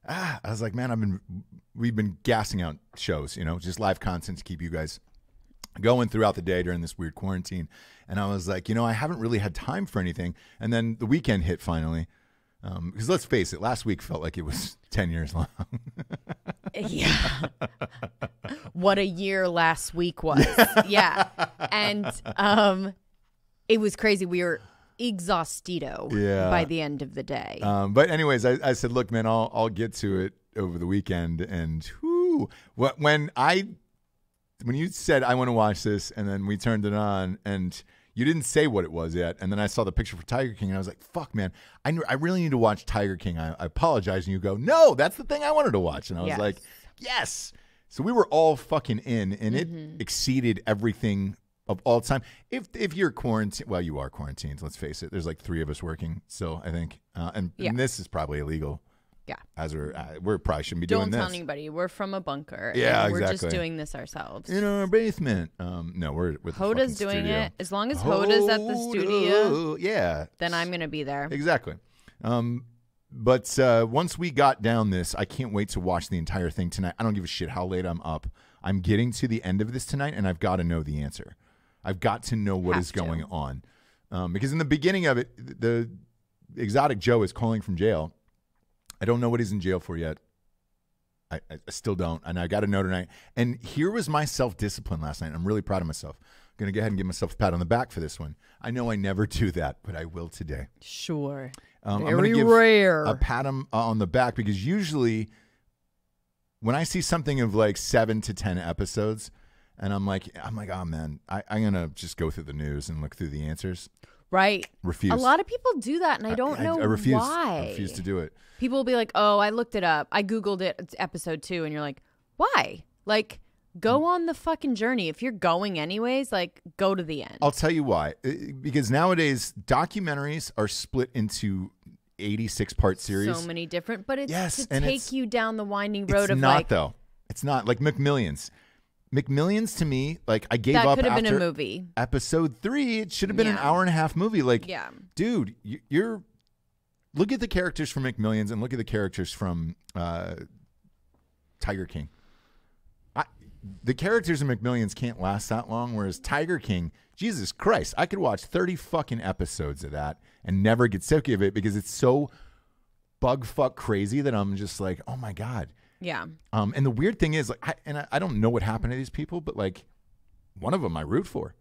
I was like, man, we've been gassing out shows, you know, just live content to keep you guys going throughout the day during this weird quarantine. And I was like, you know, I haven't really had time for anything. And then the weekend hit finally. Because let's face it, last week felt like it was 10 years long. Yeah. What a year last week was. Yeah. And it was crazy. We were exhaustido by the end of the day. But anyways, I said, look, man, I'll get to it over the weekend. And when you said, I want to watch this, and then we turned it on, and you didn't say what it was yet. And then I saw the picture for Tiger King, and I was like, fuck, man, I really need to watch Tiger King. I apologize. And you go, no, that's the thing I wanted to watch. And I was like, yes. So we were all fucking in, and it exceeded everything of all time. If you're quarantined, well, you are quarantined, let's face it. There's like 3 of us working, so I think. And this is probably illegal. Yeah. As we probably shouldn't be doing this. Don't tell anybody. We're from a bunker. Yeah, and we're just doing this ourselves. In our basement. No, we're with Hoda's doing studio. It. As long as Hoda's at the studio, yeah, then I'm going to be there. Exactly. But once we got down this, I can't wait to watch the entire thing tonight. I don't give a shit how late I'm up. I'm getting to the end of this tonight, and I've got to know the answer. I've got to know what is going on. Because in the beginning of it, the Exotic Joe is calling from jail. I don't know what he's in jail for yet. I still don't. And I got to know tonight. And here was my self-discipline last night. I'm really proud of myself. I'm going to go ahead and give myself a pat on the back for this one. I know I never do that, but I will today. Sure. I'm going to give a pat on the back because usually when I see something of like 7 to 10 episodes, and I'm like, oh man, I'm gonna just go through the news and look through the answers. Right. Refuse. A lot of people do that, and I don't know why. I refuse to do it. People will be like, oh, I looked it up. I Googled it. It's episode 2, and you're like, why? Like, go on the fucking journey. If you're going anyways, like, go to the end. I'll tell you why. Because nowadays, documentaries are split into 86-part series. So many different, but it's to take you down the winding road of like. It's not, though. It's not. Like McMillions. McMillions to me, like I gave up after a movie. Episode 3. It should have been an hour-and-a-half movie. Like, dude, you're look at the characters from McMillions and look at the characters from Tiger King. The characters in McMillions can't last that long, whereas Tiger King, Jesus Christ, I could watch 30 fucking episodes of that and never get sick of it because it's so bug fuck crazy that I'm just like, oh my god. Yeah. And the weird thing is, like, I don't know what happened to these people, but like, one of them I root for.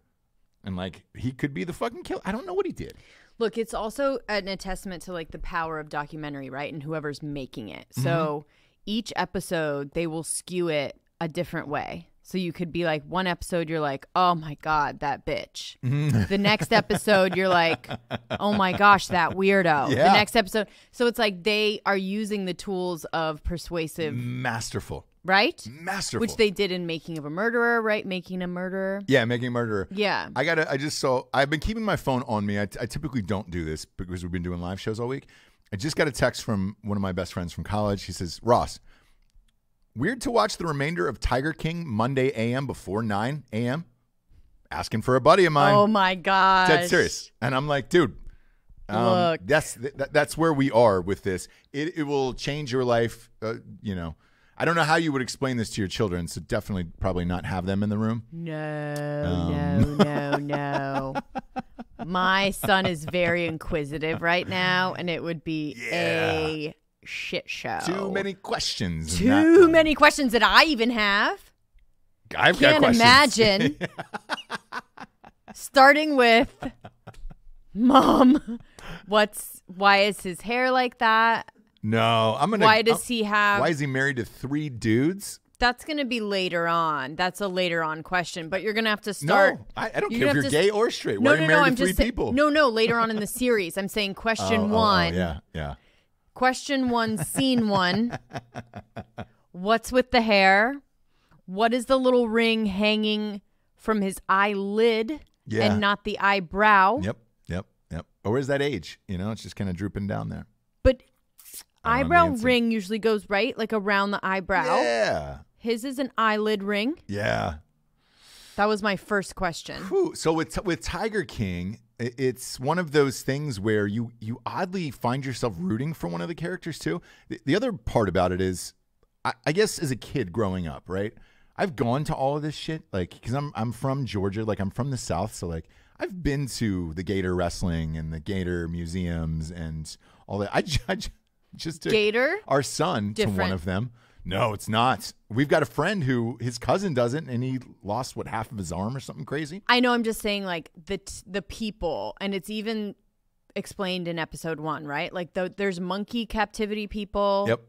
And, like, he could be the fucking killer. I don't know what he did. Look, it's also a testament to, like, the power of documentary, right? And whoever's making it. So each episode, they will skew it a different way. So you could be like, one episode, you're like, oh, my God, that bitch. The next episode, you're like, oh, my gosh, that weirdo. Yeah. The next episode. So it's like they are using the tools of persuasive. Masterful. Right? Masterful. Which they did in Making of a Murderer, right? Making a Murderer. Yeah, Making a Murderer. Yeah. I've been keeping my phone on me. I typically don't do this because we've been doing live shows all week. I just got a text from one of my best friends from college. He says, Ross, weird to watch the remainder of Tiger King Monday a.m. before 9 a.m. Asking for a buddy of mine. Oh, my gosh. Dead serious. And I'm like, dude, look. That's where we are with this. It will change your life, you know. I don't know how you would explain this to your children, so definitely probably not have them in the room. No. My son is very inquisitive right now, and it would be a shit show. Too many questions. Too many questions that I even have. I've got questions. Can't imagine. Starting with, Mom, why is his hair like that? No, I'm gonna. Why does he have? Why is he married to 3 dudes? That's gonna be later on. That's a later on question. But you're gonna have to start. No, I don't care if you're gay or straight. No, why are you married to 3 people? No. Later on in the series, I'm saying question one. Yeah. Question one, scene one. What's with the hair? What is the little ring hanging from his eyelid and not the eyebrow? Yep. Or is that age? You know, it's just kind of drooping down there. But. Eyebrow ring usually goes right, like around the eyebrow. Yeah. His is an eyelid ring. Yeah. That was my first question. Whew. So with Tiger King, it's one of those things where you oddly find yourself rooting for one of the characters too. The other part about it is, I guess as a kid growing up, right? I've gone to all of this shit, like, because I'm from Georgia, like I'm from the South, so like I've been to the Gator wrestling and the Gator museums and all that. Just took Gator? Our son to one of them. No, it's not. We've got a friend who his cousin doesn't, and he lost what, half of his arm or something crazy. I know. I'm just saying, like the people, and it's even explained in episode 1, right? Like there's monkey captivity people. Yep.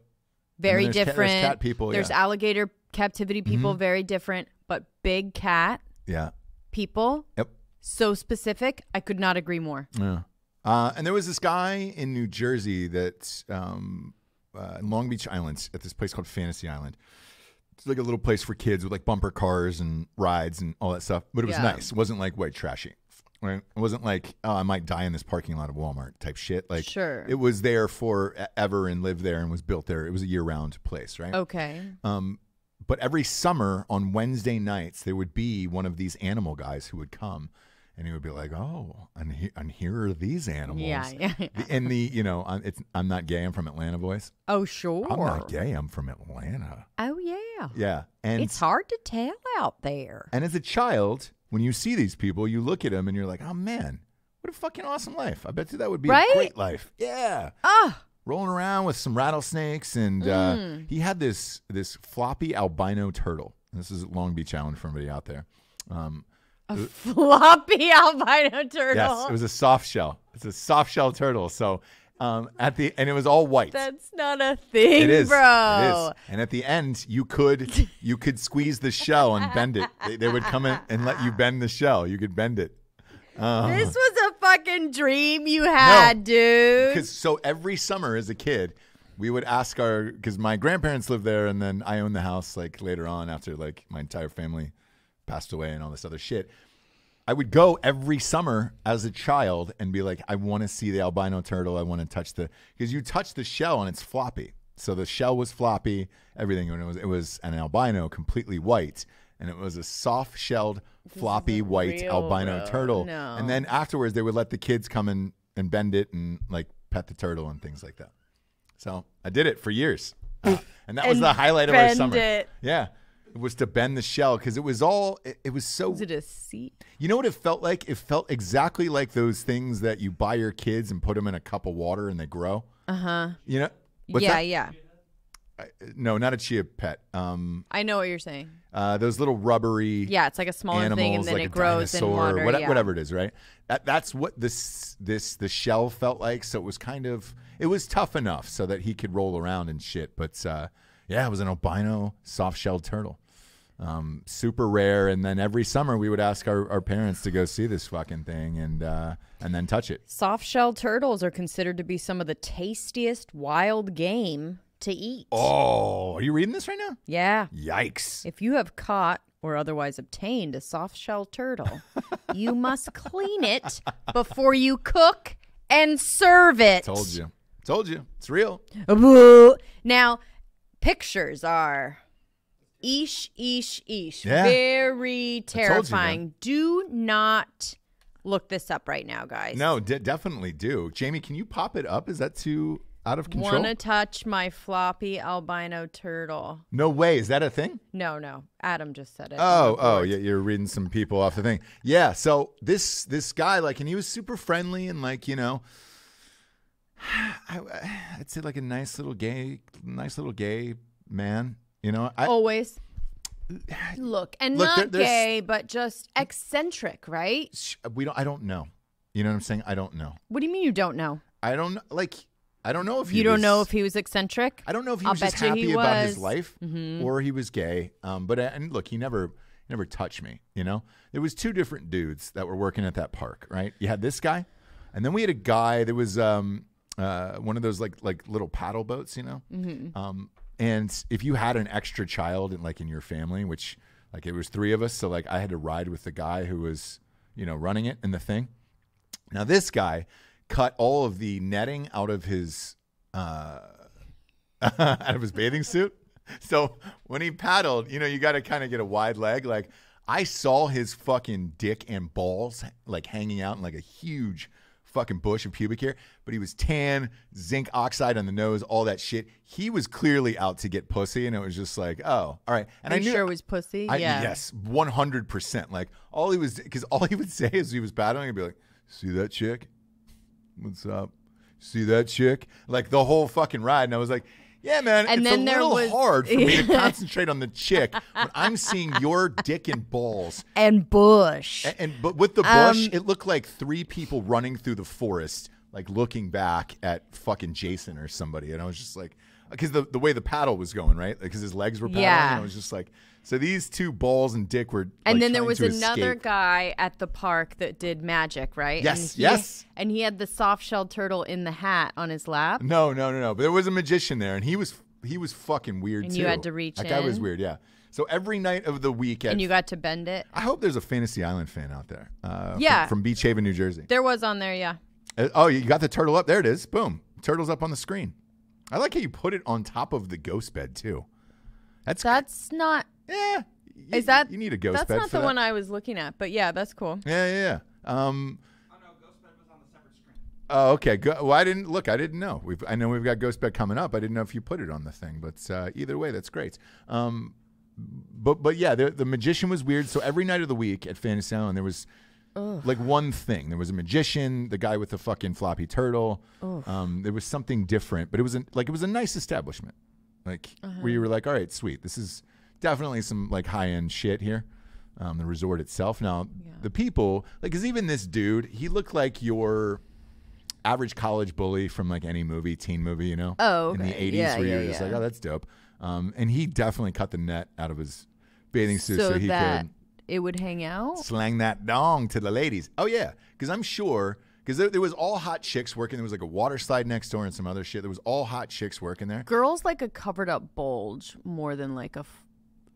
Very different. There's cat people. There's alligator captivity people. Very different, but big cat. Yeah. People. Yep. So specific. I could not agree more. Yeah. And there was this guy in New Jersey that's in Long Beach Islands at this place called Fantasy Island. It's like a little place for kids with like bumper cars and rides and all that stuff. But it was nice. It wasn't like white trashy. Right? It wasn't like, oh, I might die in this parking lot of Walmart type shit. Like, sure. It was there forever and lived there and was built there. It was a year-round place, right? Okay. But every summer on Wednesday nights, there would be one of these animal guys who would come. And he would be like, oh, and here are these animals. Yeah. And I'm not gay. I'm from Atlanta voice. Oh, sure. I'm not gay. I'm from Atlanta. Oh, yeah. Yeah. And it's hard to tell out there. And as a child, when you see these people, you look at them and you're like, oh, man, what a fucking awesome life. I bet you that would be a great life. Yeah. Rolling around with some rattlesnakes. And he had this floppy albino turtle. This is Long Beach Island for everybody out there. A floppy albino turtle. Yes, it was a soft shell. It's a soft shell turtle. So and it was all white. That's not a thing, bro. It is. And at the end, you could squeeze the shell and bend it. They would come in and let you bend the shell. You could bend it. This was a fucking dream you had, dude. Because so every summer as a kid, we would ask because my grandparents lived there, and then I owned the house like later on after like my entire family passed away and all this other shit. I would go every summer as a child and be like, I want to see the albino turtle. I want to touch because you touch the shell and it's floppy. So the shell was floppy, everything. And it was an albino, completely white. And it was a soft-shelled, floppy, white albino turtle. No. And then afterwards, they would let the kids come in and bend it and like pet the turtle and things like that. So I did it for years. And that was the highlight of our summer. Yeah. It was to bend the shell because it was all. It was so. Was it a seat? You know what it felt like? It felt exactly like those things that you buy your kids and put them in a cup of water and they grow. You know? Yeah. No, not a chia pet. I know what you're saying. Those little rubbery. Yeah, it's like a smaller animals, thing, and then like it grows in water. Whatever it is, right? That's what the shell felt like. So it was kind of, it was tough enough so that he could roll around and shit. But yeah, it was an albino soft-shelled turtle. Super rare. And then every summer we would ask our parents to go see this fucking thing and then touch it. Soft-shelled turtles are considered to be some of the tastiest wild game to eat. Oh, are you reading this right now? Yeah. Yikes. If you have caught or otherwise obtained a soft-shelled turtle, you must clean it before you cook and serve it. Told you. Told you. It's real. Now, pictures are... Eesh, eesh, eesh. Yeah. Very terrifying. Do not look this up right now, guys. No, definitely do. Jamie, can you pop it up? Is that too out of control? Want to touch my floppy albino turtle. No way. Is that a thing? No, no. Adam just said it. Oh, yeah. You're reading some people off the thing. Yeah. So this guy, like, and he was super friendly and like, you know, I'd say like a nice little gay man. You know, always look and look, not gay, but just eccentric, right? I don't know. You know what I'm saying? I don't know. What do you mean you don't know? I don't know if he you don't was, know if he was eccentric. I don't know if he I'll was just happy was. About his life or he was gay. But and look, he never touched me. You know, there was two different dudes that were working at that park, right? You had this guy, and then we had a guy that was one of those like little paddle boats, you know. And if you had an extra child and like in your family, which like it was three of us, so like I had to ride with the guy who was, you know, running it and the thing. Now this guy cut all of the netting out of his bathing suit. So when he paddled, you know, you got to kind of get a wide leg. Like I saw his fucking dick and balls like hanging out in like a huge fucking bush of pubic hair, but he was tan, zinc oxide on the nose, all that shit. He was clearly out to get pussy, and it was just like, oh, all right. And I knew it was pussy. Yes, 100%. Like all he was, because all he would say is he was battling and be like, "See that chick? What's up? See that chick?" Like the whole fucking ride, and I was like, yeah, man. And it's a little hard for me to concentrate on the chick when I'm seeing your dick and balls and bush. But with the bush, it looked like three people running through the forest, like looking back at fucking Jason or somebody. And I was just like, because the way the paddle was going, right? Because his legs were paddling. Yeah. And I was just like, so these two balls and dick were. And like, then there was another guy at the park that did magic, right? Yes, yes. And he had the soft-shelled turtle in the hat on his lap. No. But there was a magician there, and he was fucking weird and too. You had to reach in. That guy was weird, yeah. So every night of the week, and you got to bend it. I hope there's a Fantasy Island fan out there. Yeah, from Beach Haven, New Jersey. There was on there, yeah. Oh, you got the turtle up. There it is. Boom, turtle's up on the screen. I like how you put it on top of the ghost bed too. That's not. Yeah, is that you need a ghost bed? That's not the one I was looking at, but yeah, that's cool. Yeah. Oh no, ghost bed was on a separate screen. Oh, okay. Well, I didn't look. I didn't know. I know we've got ghost bed coming up. I didn't know if you put it on the thing, but either way, that's great. But yeah, the magician was weird. So every night of the week at Fantasy Island, there was. Ugh. Like one thing. There was a magician, the guy with the fucking floppy turtle. There was something different, but it was a nice establishment, like where you were like, all right, sweet, this is definitely some like high end shit here. The resort itself. Now the people, like, because even this dude, he looked like your average college bully from like any movie, teen movie, you know, in the '80s, where you're just like, oh, that's dope. And he definitely cut the net out of his bathing suit so he could. It would hang out? Slang that dong to the ladies. Oh, yeah. Because I'm sure, because there was all hot chicks working. There was like a water slide next door and some other shit. There was all hot chicks working there. Girls like a covered up bulge more than like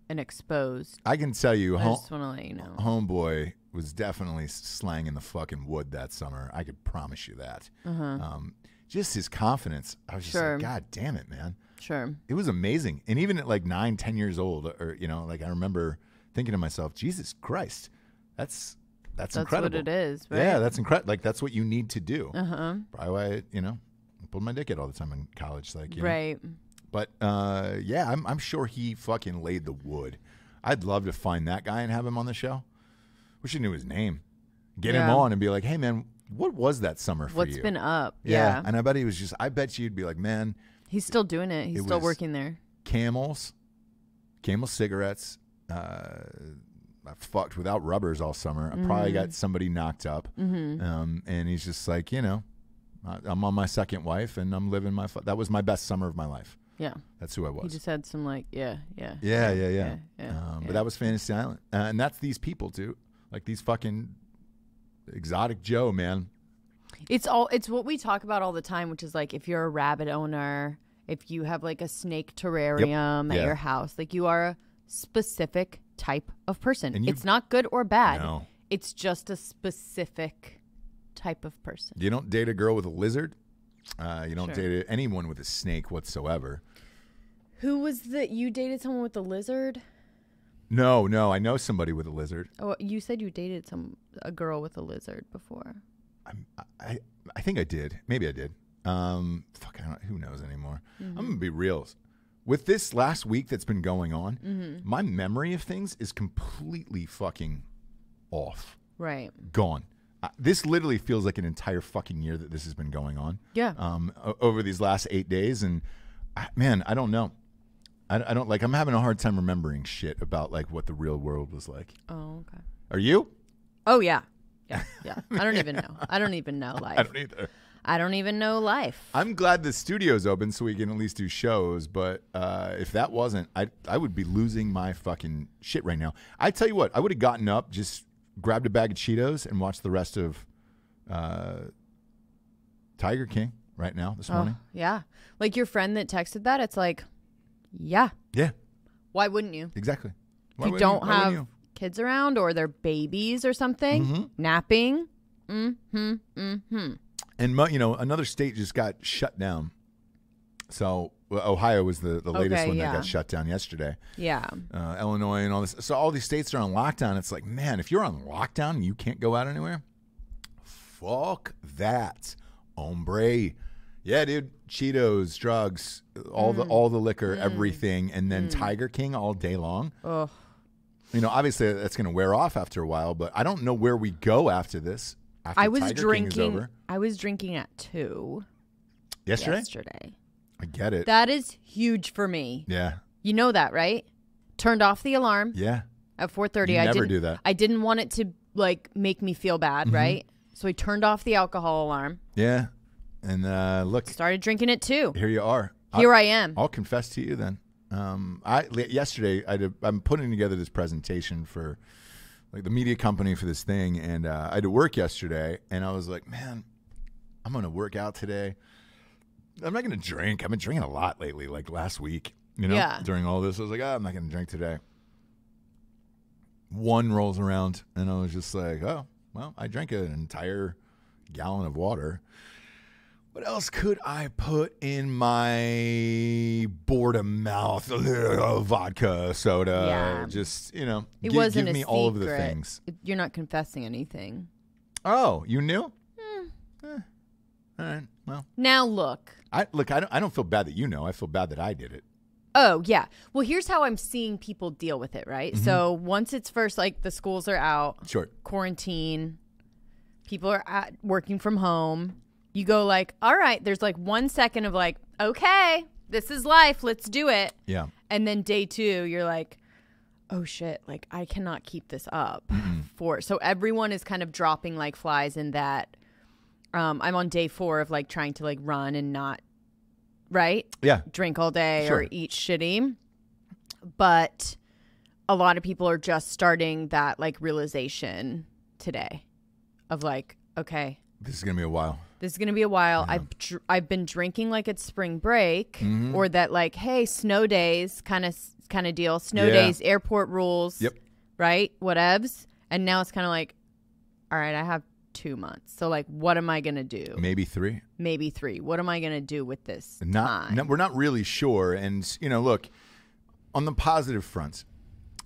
an exposed. I can tell you, I just want to let you know. Homeboy was definitely slanging the fucking wood that summer. I could promise you that. Just his confidence. I was just like, God damn it, man. Sure. It was amazing. And even at like 9, 10 years old, or, you know, like I remember thinking to myself, Jesus Christ, that's incredible. That's what it is, right? Yeah, that's incredible. Like, that's what you need to do. Probably why I pulled my dick out all the time in college, like, you know? But yeah, I'm sure he fucking laid the wood. I'd love to find that guy and have him on the show. Wish I knew his name. Get him on and be like, hey man, what was that summer for you? What's been up? Yeah. And I bet you'd be like, man, he's still doing it. He's still working there. Camel cigarettes. I fucked without rubbers all summer. I probably got somebody knocked up. And he's just like, you know, I'm on my second wife and I'm living my, that was my best summer of my life. Yeah. That's who I was. You just had some like, But that was Fantasy Island. And that's these people too. Like these fucking exotic Joe, man. It's what we talk about all the time, which is like, if you're a rabbit owner, if you have like a snake terrarium at your house, like you are a specific type of person. It's not good or bad. No. It's just a specific type of person. You don't date a girl with a lizard. You don't date anyone with a snake whatsoever. Who was the, you dated someone with a lizard? No, no. I know somebody with a lizard. Oh, you said you dated a girl with a lizard before. I think I did. Maybe I did. Fuck, I don't, who knows anymore. I'm gonna be real. With this last week that's been going on, my memory of things is completely fucking off. Right. Gone. This literally feels like an entire fucking year that this has been going on. Yeah. Over these last 8 days. And man, I don't know. I don't like, I'm having a hard time remembering shit about like what the real world was like. Oh, okay. Are you? Oh, yeah. Yeah. Yeah. I don't even know. I don't even know life. I don't either. I don't even know life. I'm glad the studio's open so we can at least do shows, but if that wasn't, I would be losing my fucking shit right now. I tell you what, I would have gotten up, just grabbed a bag of Cheetos, and watched the rest of Tiger King right now this morning. Yeah. Like your friend that texted that, it's like, yeah. Yeah. Why wouldn't you? Exactly. If you don't have kids around or they're babies or something, napping, And, you know, another state just got shut down. So Ohio was the latest one that got shut down yesterday. Yeah. Illinois and all this. So all these states are on lockdown. It's like, man, if you're on lockdown and you can't go out anywhere, fuck that, hombre. Yeah, dude. Cheetos, drugs, all the liquor, everything. And then Tiger King all day long. Ugh. You know, obviously that's going to wear off after a while, but I don't know where we go after this. I was drinking at 2:00 yesterday. I get it. That is huge for me. Yeah. You know that, right? Turned off the alarm. Yeah. At 4:30, I never do that. I didn't want it to like make me feel bad, right? So I turned off the alcohol alarm. Yeah. And look, started drinking at 2:00. Here you are. Here I am. I'll confess to you then. I'm putting together this presentation for like the media company for this thing, and I had to work yesterday, and I was like, man, I'm gonna work out today. I'm not gonna drink. I've been drinking a lot lately, like last week, you know, during all this. I was like, I'm not gonna drink today. One rolls around, and I was just like, oh, well, I drank an entire gallon of water. What else could I put in my boredom mouth? Vodka, soda, just, you know, give me all of the things. You're not confessing anything. Oh, you knew? All right, well. Now look. I don't feel bad that you know. I feel bad that I did it. Oh, yeah. Well, here's how I'm seeing people deal with it, right? So once it's first, like, the schools are out. Sure. Quarantine. People are working from home. You go like, all right, there's like 1 second of like, okay, this is life. Let's do it. Yeah. And then day 2, you're like, oh shit, like I cannot keep this up for. So everyone is kind of dropping like flies in that. I'm on day 4 of like trying to like run and not, right? Yeah. Drink all day or eat shitty. But a lot of people are just starting that like realization today of like, okay. This is going to be a while. This is going to be a while. I've been drinking like it's spring break or that like, hey, snow days kind of deal. Snow days, airport rules. Yep. Right? Whatevs. And now it's kind of like, all right, I have 2 months. So like, what am I going to do? Maybe 3. Maybe 3. What am I going to do with this time? No, we're not really sure. And, you know, look, on the positive front,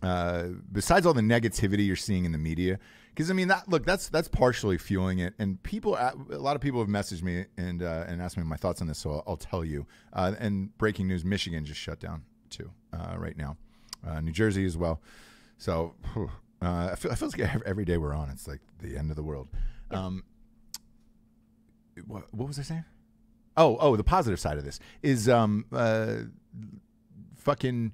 besides all the negativity you're seeing in the media, because I mean, that, look, that's partially fueling it, and people, a lot of people have messaged me and asked me my thoughts on this, so I'll tell you. And breaking news: Michigan just shut down too right now, New Jersey as well. So I feel like every day we're on, it's like the end of the world. Yeah. What was I saying? Oh, the positive side of this is fucking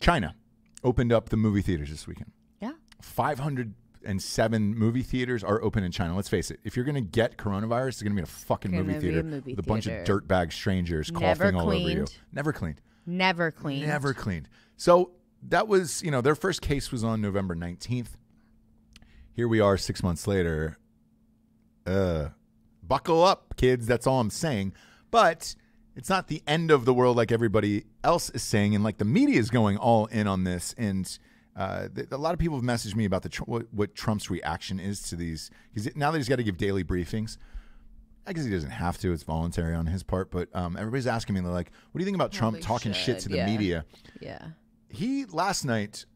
China opened up the movie theaters this weekend. Yeah. 507 movie theaters are open in China. Let's face it. If you're going to get coronavirus, it's going to be in a fucking movie theater with a bunch of dirtbag strangers coughing all over you. Never cleaned. Never cleaned. Never cleaned. So that was, you know, their first case was on November 19th. Here we are 6 months later. Buckle up, kids. That's all I'm saying. But it's not the end of the world like everybody else is saying. And like the media is going all in on this. And a lot of people have messaged me about what Trump's reaction is to these. Now that he's got to give daily briefings. I guess he doesn't have to. It's voluntary on his part. But everybody's asking me, they're like, what do you think about Trump talking shit to the media? Yeah. He last night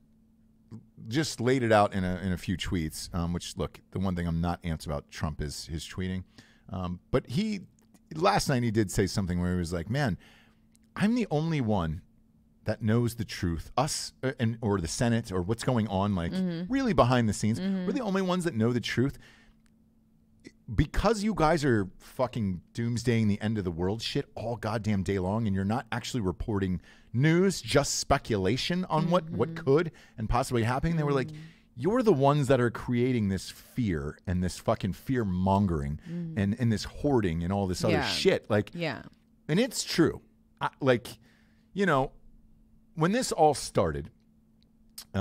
just laid it out in a few tweets, which, look, the one thing I'm not amped about Trump is his tweeting. But he last night he did say something where he was like, man, I'm the only one that knows the truth, us or the Senate or what's going on, like really behind the scenes. We're the only ones that know the truth. Because you guys are fucking doomsdaying the end of the world shit all goddamn day long, and you're not actually reporting news, just speculation on what could and possibly happening. They were like, you're the ones that are creating this fear and this fucking fear mongering and this hoarding and all this other shit. Like, and it's true. Like, you know, when this all started 8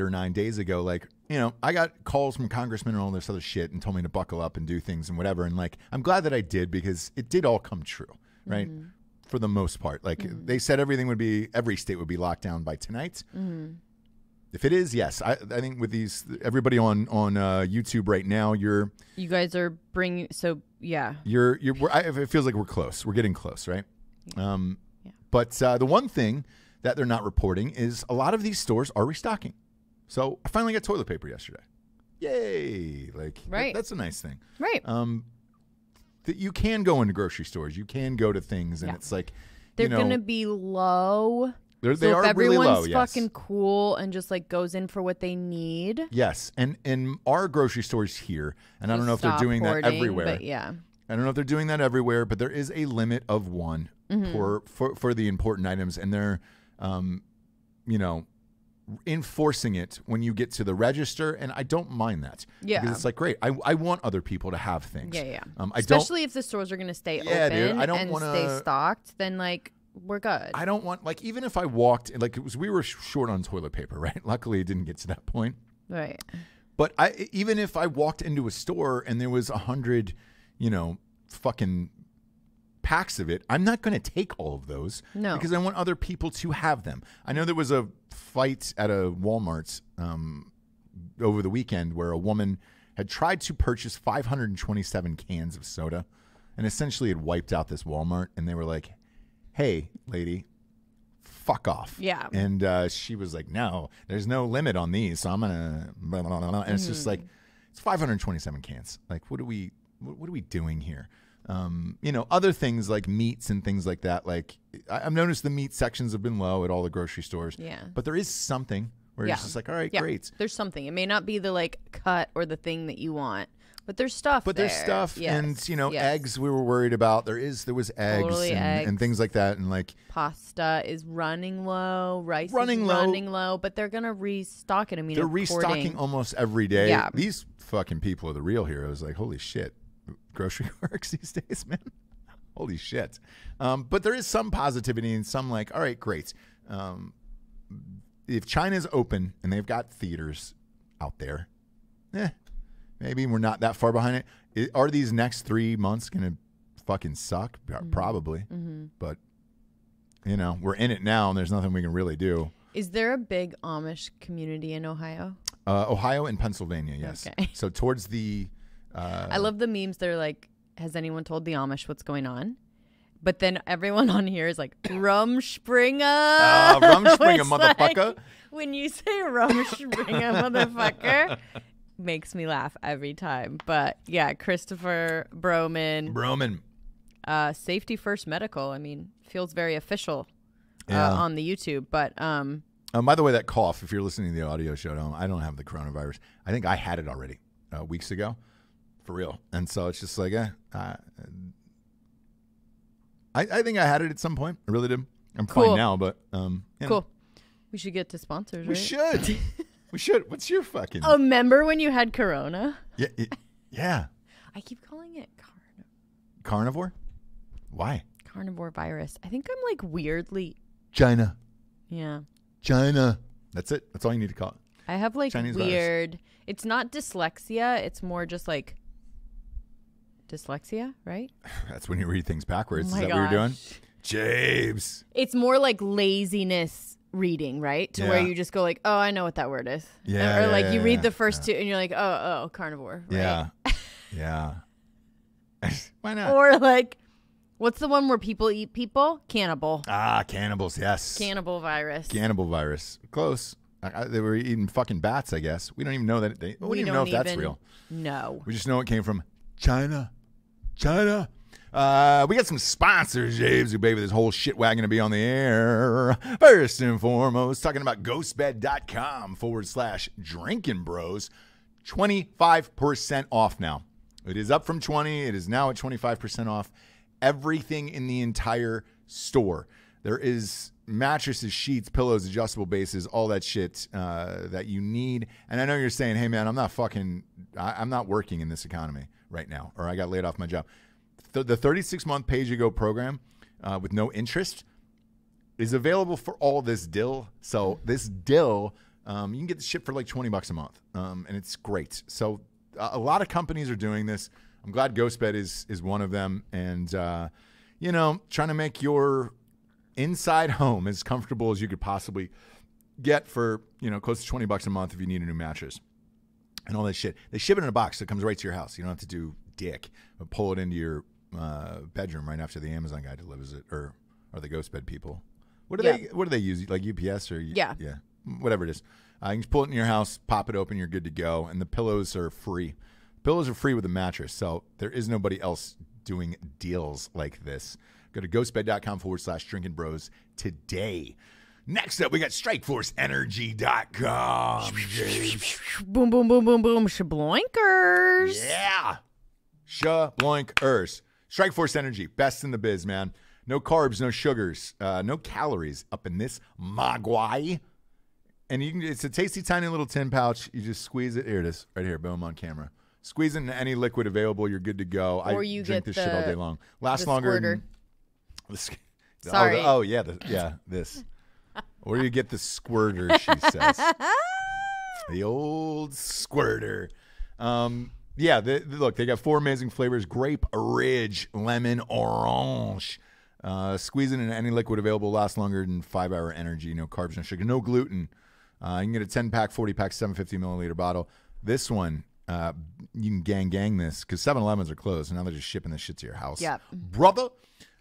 or 9 days ago, like, you know, I got calls from congressmen and all this other shit and told me to buckle up and do things and whatever. And like, I'm glad that I did because it did all come true, right? For the most part. Like they said everything would be, every state would be locked down by tonight. If it is, yes. I think with these, everybody on YouTube right now, you guys are bringing, so yeah. It feels like we're close. We're getting close, right? But the one thing that they're not reporting is a lot of these stores are restocking. So I finally got toilet paper yesterday. Yay. Like, that's a nice thing. Right. That you can go into grocery stores. You can go to things. And it's like, they're going to be low. They are really low. Everyone's fucking cool and just like goes in for what they need. Yes. And in our grocery stores here, and I don't know if they're doing that everywhere. But yeah. I don't know if they're doing that everywhere, but there is a limit of one for the important items. And they're, you know, enforcing it when you get to the register, and I don't mind that. Yeah, because it's like great. I want other people to have things. Yeah, yeah. Especially if the stores are going to stay open. Dude, I don't want to stay stocked. Then like we're good. I don't want like even if I walked like we were short on toilet paper, right? Luckily, it didn't get to that point. Right. But even if I walked into a store and there was 100, you know, fucking packs of it, I'm not going to take all of those. No, because I want other people to have them. I know there was a fight at a Walmart over the weekend where a woman had tried to purchase 527 cans of soda and essentially had wiped out this Walmart, and they were like, hey lady, fuck off. Yeah. And she was like, no, there's no limit on these, so I'm gonna blah, blah, blah, blah. And it's just like, it's 527 cans. Like what are we doing here? You know, other things like meats and things like that. Like I've noticed the meat sections have been low at all the grocery stores. Yeah. But there is something where it's just like, all right, great. There's something. It may not be the like cut or the thing that you want, but there's stuff. But there's stuff. Yes. And you know, eggs we were worried about. There was eggs, and things like that. And like pasta is running low, rice is running low, but they're gonna restock it. I mean, they're restocking almost every day. Yeah. These fucking people are the real heroes. Like, holy shit. Grocery works these days, man. Holy shit. But there is some positivity and some like, all right, great. If China's open and they've got theaters out there, maybe we're not that far behind it. Are these next 3 months going to fucking suck? Probably. But, you know, we're in it now and there's nothing we can really do. Is there a big Amish community in Ohio? Ohio and Pennsylvania, yes. Okay. So towards the... I love the memes. They're like, has anyone told the Amish what's going on? But then everyone on here is like, Rumspringa. Rumspringa, motherfucker. Like, when you say Rumspringa, motherfucker, makes me laugh every time. But yeah, Christopher Broman. Safety First Medical. I mean, feels very official on the YouTube. But by the way, that cough, if you're listening to the audio show, I don't have the coronavirus. I think I had it already weeks ago. For real. And so it's just like, I think I had it at some point. I really did. I'm fine now, but cool. We should get to sponsors. We should. We should. What's your fucking? Oh, remember when you had Corona? Yeah. Yeah. I keep calling it carnivore. Why? Carnivore virus. I think I'm like weirdly. China. Yeah. China. That's it. That's all you need to call it. I have like Chinese weird. Virus. It's not dyslexia. It's more just like. Dyslexia, right? That's when you read things backwards. Oh, is that gosh. What you're doing? James. It's more like laziness reading, right? To where you just go like, oh, I know what that word is. Yeah. Or like you read the first two and you're like, oh, carnivore. Right? Yeah. Yeah. Why not? Or like, what's the one where people eat people? Cannibal. Ah, cannibals, yes. Cannibal virus. Cannibal virus. Close. They were eating fucking bats, I guess. We don't even know that. We don't even know if that's real. No. We just know it came from China. China. We got some sponsors, James, who baby this whole shit wagon to be on the air. First and foremost, talking about ghostbed.com/Drinkin' Bros. 25% off now. It is up from 20. It is now at 25% off everything in the entire store. There is mattresses, sheets, pillows, adjustable bases, all that shit that you need. And I know you're saying, hey, man, I'm not working in this economy right now, or I got laid off my job. The 36-month pay-as-you-go program with no interest is available for all this dill. So this dill, you can get the shit for like $20 a month, and it's great. So a lot of companies are doing this. I'm glad GhostBed is one of them. And, you know, trying to make your inside home as comfortable as you could possibly get for, you know, close to $20 a month if you need a new mattress and all that shit. They ship it in a box that comes right to your house. You don't have to do dick or pull it into your bedroom right after the Amazon guy delivers it, or the GhostBed people. What do they? What do they use? Like UPS or yeah, whatever it is. You can just pull it in your house, pop it open, you're good to go. And the pillows are free. Pillows are free with a mattress, so there is nobody else doing deals like this. Go to ghostbed.com/Drinkin' Bros today. Next up, we got StrikeForceEnergy.com. Boom, boom, boom, boom, boom. Shabloinkers. Yeah. Shabloinkers. StrikeForce Energy. Best in the biz, man. No carbs, no sugars, no calories up in this mogwai. And you can, it's a tasty, tiny little tin pouch. You just squeeze it. Here it is. Right here. Boom, on camera. Squeeze it into any liquid available. You're good to go. Or you drink this shit all day long. Lasts longer. Sorry. Oh, yeah. This. Or you get the squirter, she says. The old squirter. Yeah, look, they got 4 amazing flavors. Grape, ridge, lemon, orange. Squeeze it into any liquid available. Lasts longer than 5-hour energy. No carbs, no sugar, no gluten. You can get a 10-pack, 40-pack, 750-milliliter bottle. This one, you can gang this because 7-Elevens are closed, and now they're just shipping this shit to your house. Yeah. Brother.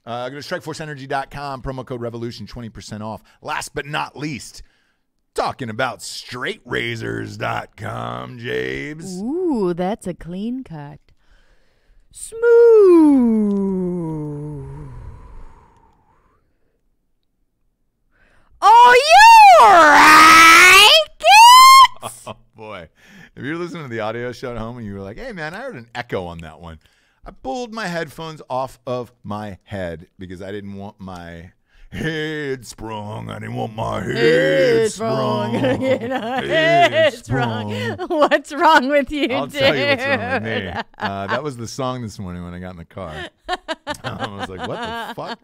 Go to StrikeForceEnergy.com, promo code REVOLUTION, 20% off. Last but not least, talking about StraightRazors.com, Jabes. Ooh, that's a clean cut. Smooth. Oh, you like it? Oh, boy. If you're listening to the audio show at home and you were like, hey, man, I heard an echo on that one. I pulled my headphones off of my head because I didn't want my head sprung. I didn't want my head sprung. Head sprung. What's wrong with you, dude? I'll tell you what's wrong with me. That was the song this morning when I got in the car. I was like, what the fuck?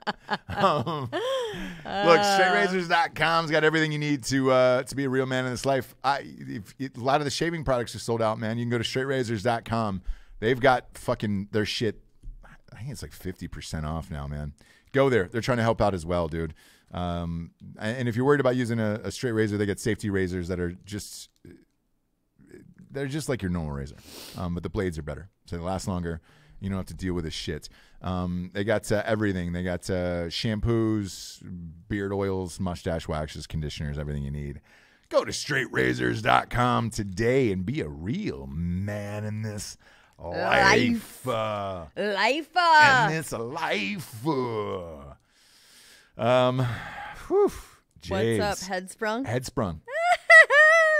Look, StraightRazors.com's got everything you need to be a real man in this life. A lot of the shaving products are sold out, man. You can go to StraightRazors.com. They've got fucking their shit. I think it's like 50% off now, man. Go there. They're trying to help out as well, dude. And if you're worried about using a straight razor, they got safety razors that are just, they're just like your normal razor, but the blades are better, so they last longer. You don't have to deal with this shit. They got everything. They got shampoos, beard oils, mustache waxes, conditioners, everything you need. Go to straightrazors.com today and be a real man in this. Life. And it's a life. Whew, James. What's up, Headsprung? Headsprung.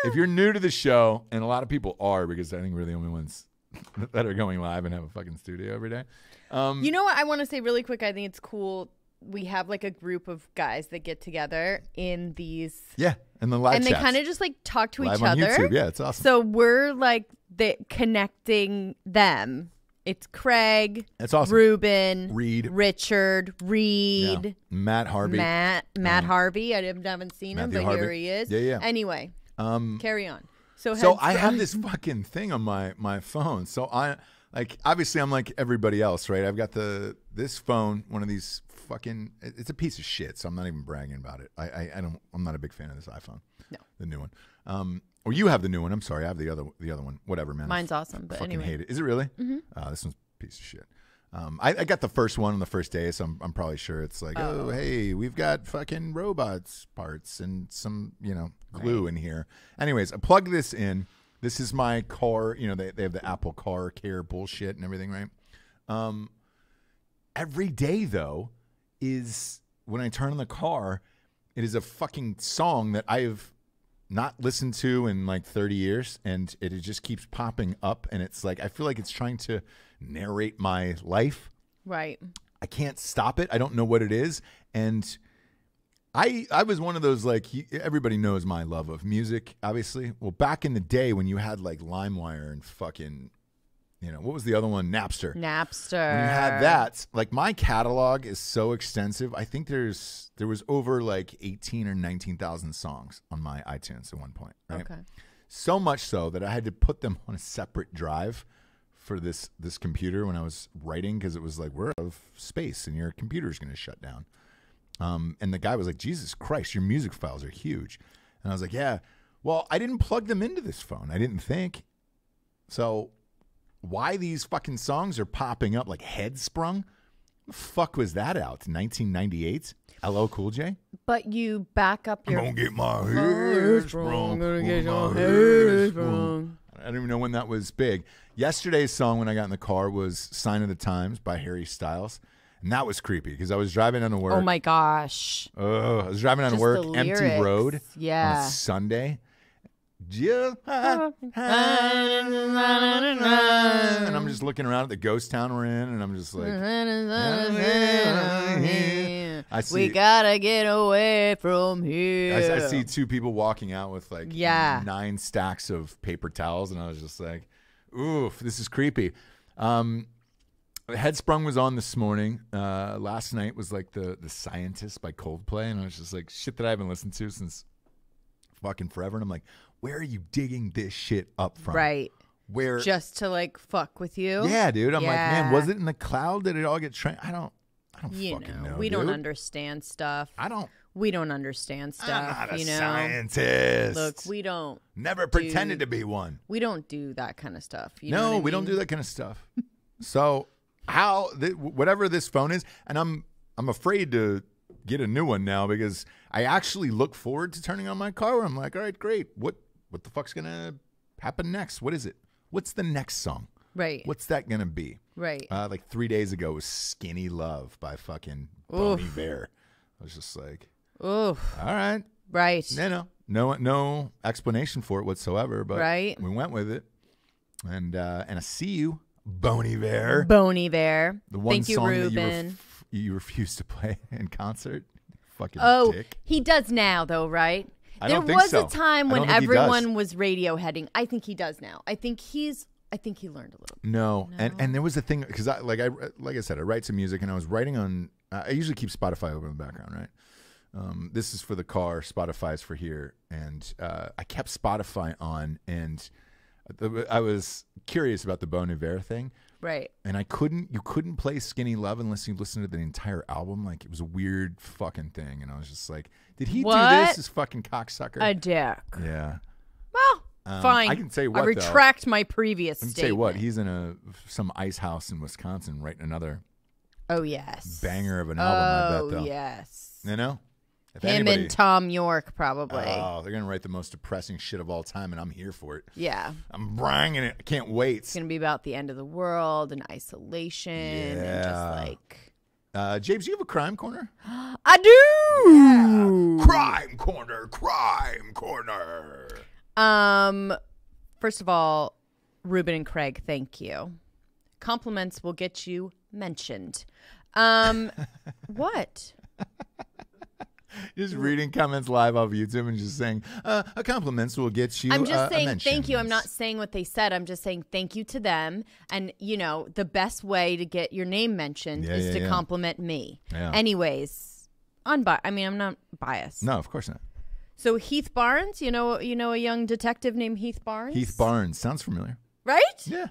If you're new to the show, and a lot of people are, because I think we're the only ones that are going live and have a fucking studio every day. You know what I want to say really quick? I think it's cool we have like a group of guys that get together in these. Yeah. And the live and chats. They kind of just like talk to each other. YouTube. Yeah, it's awesome. So we're like connecting them. It's Craig. That's awesome. Ruben. Reed. Richard. Reed. Yeah. Matt Harvey. Matt Harvey. I haven't seen him, but here he is. Yeah, yeah. Anyway, carry on. So I have this fucking thing on my phone. So I like obviously I'm like everybody else, right? I've got this phone, one of these fucking. It's a piece of shit, so I'm not even bragging about it. I'm not a big fan of this iPhone. No, the new one. Or you have the new one. I'm sorry, I have the other one. Whatever, man. Mine's awesome, but anyway. I fucking hate it. Is it really? Mm-hmm. This one's a piece of shit. I got the first one on the first day, so I'm probably sure it's like, oh hey, we've got fucking robots parts and some, you know, glue in here. Anyways, I plug this in. This is my car. You know, they have the Apple Car Care bullshit and everything, right? Every day though is when I turn on the car, it is a fucking song that I've not listened to in like 30 years, and it just keeps popping up, and it's like I feel like it's trying to narrate my life. Right. I can't stop it. I don't know what it is. And I was one of those, like, everybody knows my love of music, obviously. Well, back in the day when you had like LimeWire and fucking, you know, what was the other one? Napster. Napster. When you had that, like, my catalog is so extensive. I think there was over like 18,000 or 19,000 songs on my iTunes at one point. Right? Okay. So much so that I had to put them on a separate drive for this computer when I was writing, because it was like, we're out of space and your computer's going to shut down. And the guy was like, Jesus Christ, your music files are huge. And I was like, yeah, well, I didn't plug them into this phone. I didn't think. So why these fucking songs are popping up like Headsprung? The fuck was that out? 1998? LL Cool J? But you back up your... I'm gonna get my Headsprung. I'm gonna get your Headsprung. I don't even know when that was big. Yesterday's song when I got in the car was Sign of the Times by Harry Styles. And that was creepy because I was driving down to work. Oh my gosh. I was driving down to work, empty road, yeah, on a Sunday. And I'm just looking around at the ghost town we're in, and I'm just like, we gotta get away from here. I see two people walking out with like, yeah, 9 stacks of paper towels, and I was just like, oof, this is creepy. Headsprung was on this morning. Last night was like the Scientist by Coldplay, and I was just like, shit that I haven't listened to since fucking forever. And I'm like, where are you digging this shit up from? Right. Where? Just to like fuck with you. Yeah, dude. I'm like, man, was it in the cloud? Did it all get trained? I don't fucking know. We don't understand stuff. We don't understand stuff. I'm not a scientist. Look, we don't. Never pretended to be one. We don't do that kind of stuff. You know what I mean? We don't do that kind of stuff. So whatever this phone is, and I'm afraid to get a new one now because I actually look forward to turning on my car where I'm like, all right, great. What the fuck's gonna happen next? What is it? What's the next song? Right. What's that gonna be? Right. Like 3 days ago was Skinny Love by fucking Bon Iver. I was just like, oh, all right. Right. No explanation for it whatsoever, but we went with it. And I see you, Bon Iver. Bon Iver. The one Thank song you, Ruben. That you refuse to play in concert. Fucking dick. He does now though, right? I don't think so. There was a time when everyone was Radioheading. I think he does now. I think he learned a little bit. No. And there was a thing, because like I said, I write some music, and I was writing on I usually keep Spotify open in the background, right? This is for the car, Spotify's for here, and I kept Spotify on, and I was curious about the Bon Iver thing. Right. And you couldn't play Skinny Love unless you listened to the entire album. Like, it was a weird fucking thing. And I was just like, did he do this? This fucking cocksucker. A dick. Yeah. Well, fine. I can say what, I retract my previous statement. I can say what. He's in some ice house in Wisconsin writing another. Oh, yes. Banger of an album, I bet, though. Oh, yes. You know? If Him anybody, and Tom York, probably. Oh, they're going to write the most depressing shit of all time, and I'm here for it. Yeah. I'm bringing it. I can't wait. It's going to be about the end of the world and isolation and just like... James, do you have a crime corner? I do! Yeah. Crime corner, crime corner. First of all, Ruben and Craig, thank you. Compliments will get you mentioned. What? Just reading comments live off YouTube and just saying, compliments will get you. I'm just saying thank you. I'm not saying what they said. I'm just saying thank you to them. And, you know, the best way to get your name mentioned is to compliment me. Yeah. Anyways, I'm not biased. No, of course not. So Heath Barnes, you know a young detective named Heath Barnes? Heath Barnes. Sounds familiar. Right? Yeah.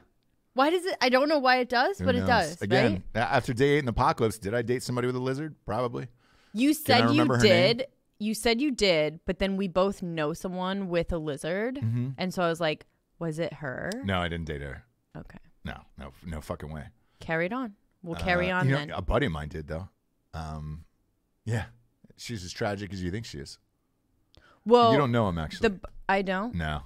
Why does it? I don't know why it does, but it does. Again, right? After day 8 in the apocalypse, did I date somebody with a lizard? Probably. You said you did. You said you did, but then we both know someone with a lizard. Mm-hmm. And so I was like, was it her? No, I didn't date her. Okay. No fucking way. Carried on. We'll carry on then. A buddy of mine did, though. Yeah. She's as tragic as you think she is. Well, you don't know him, actually. I don't? No.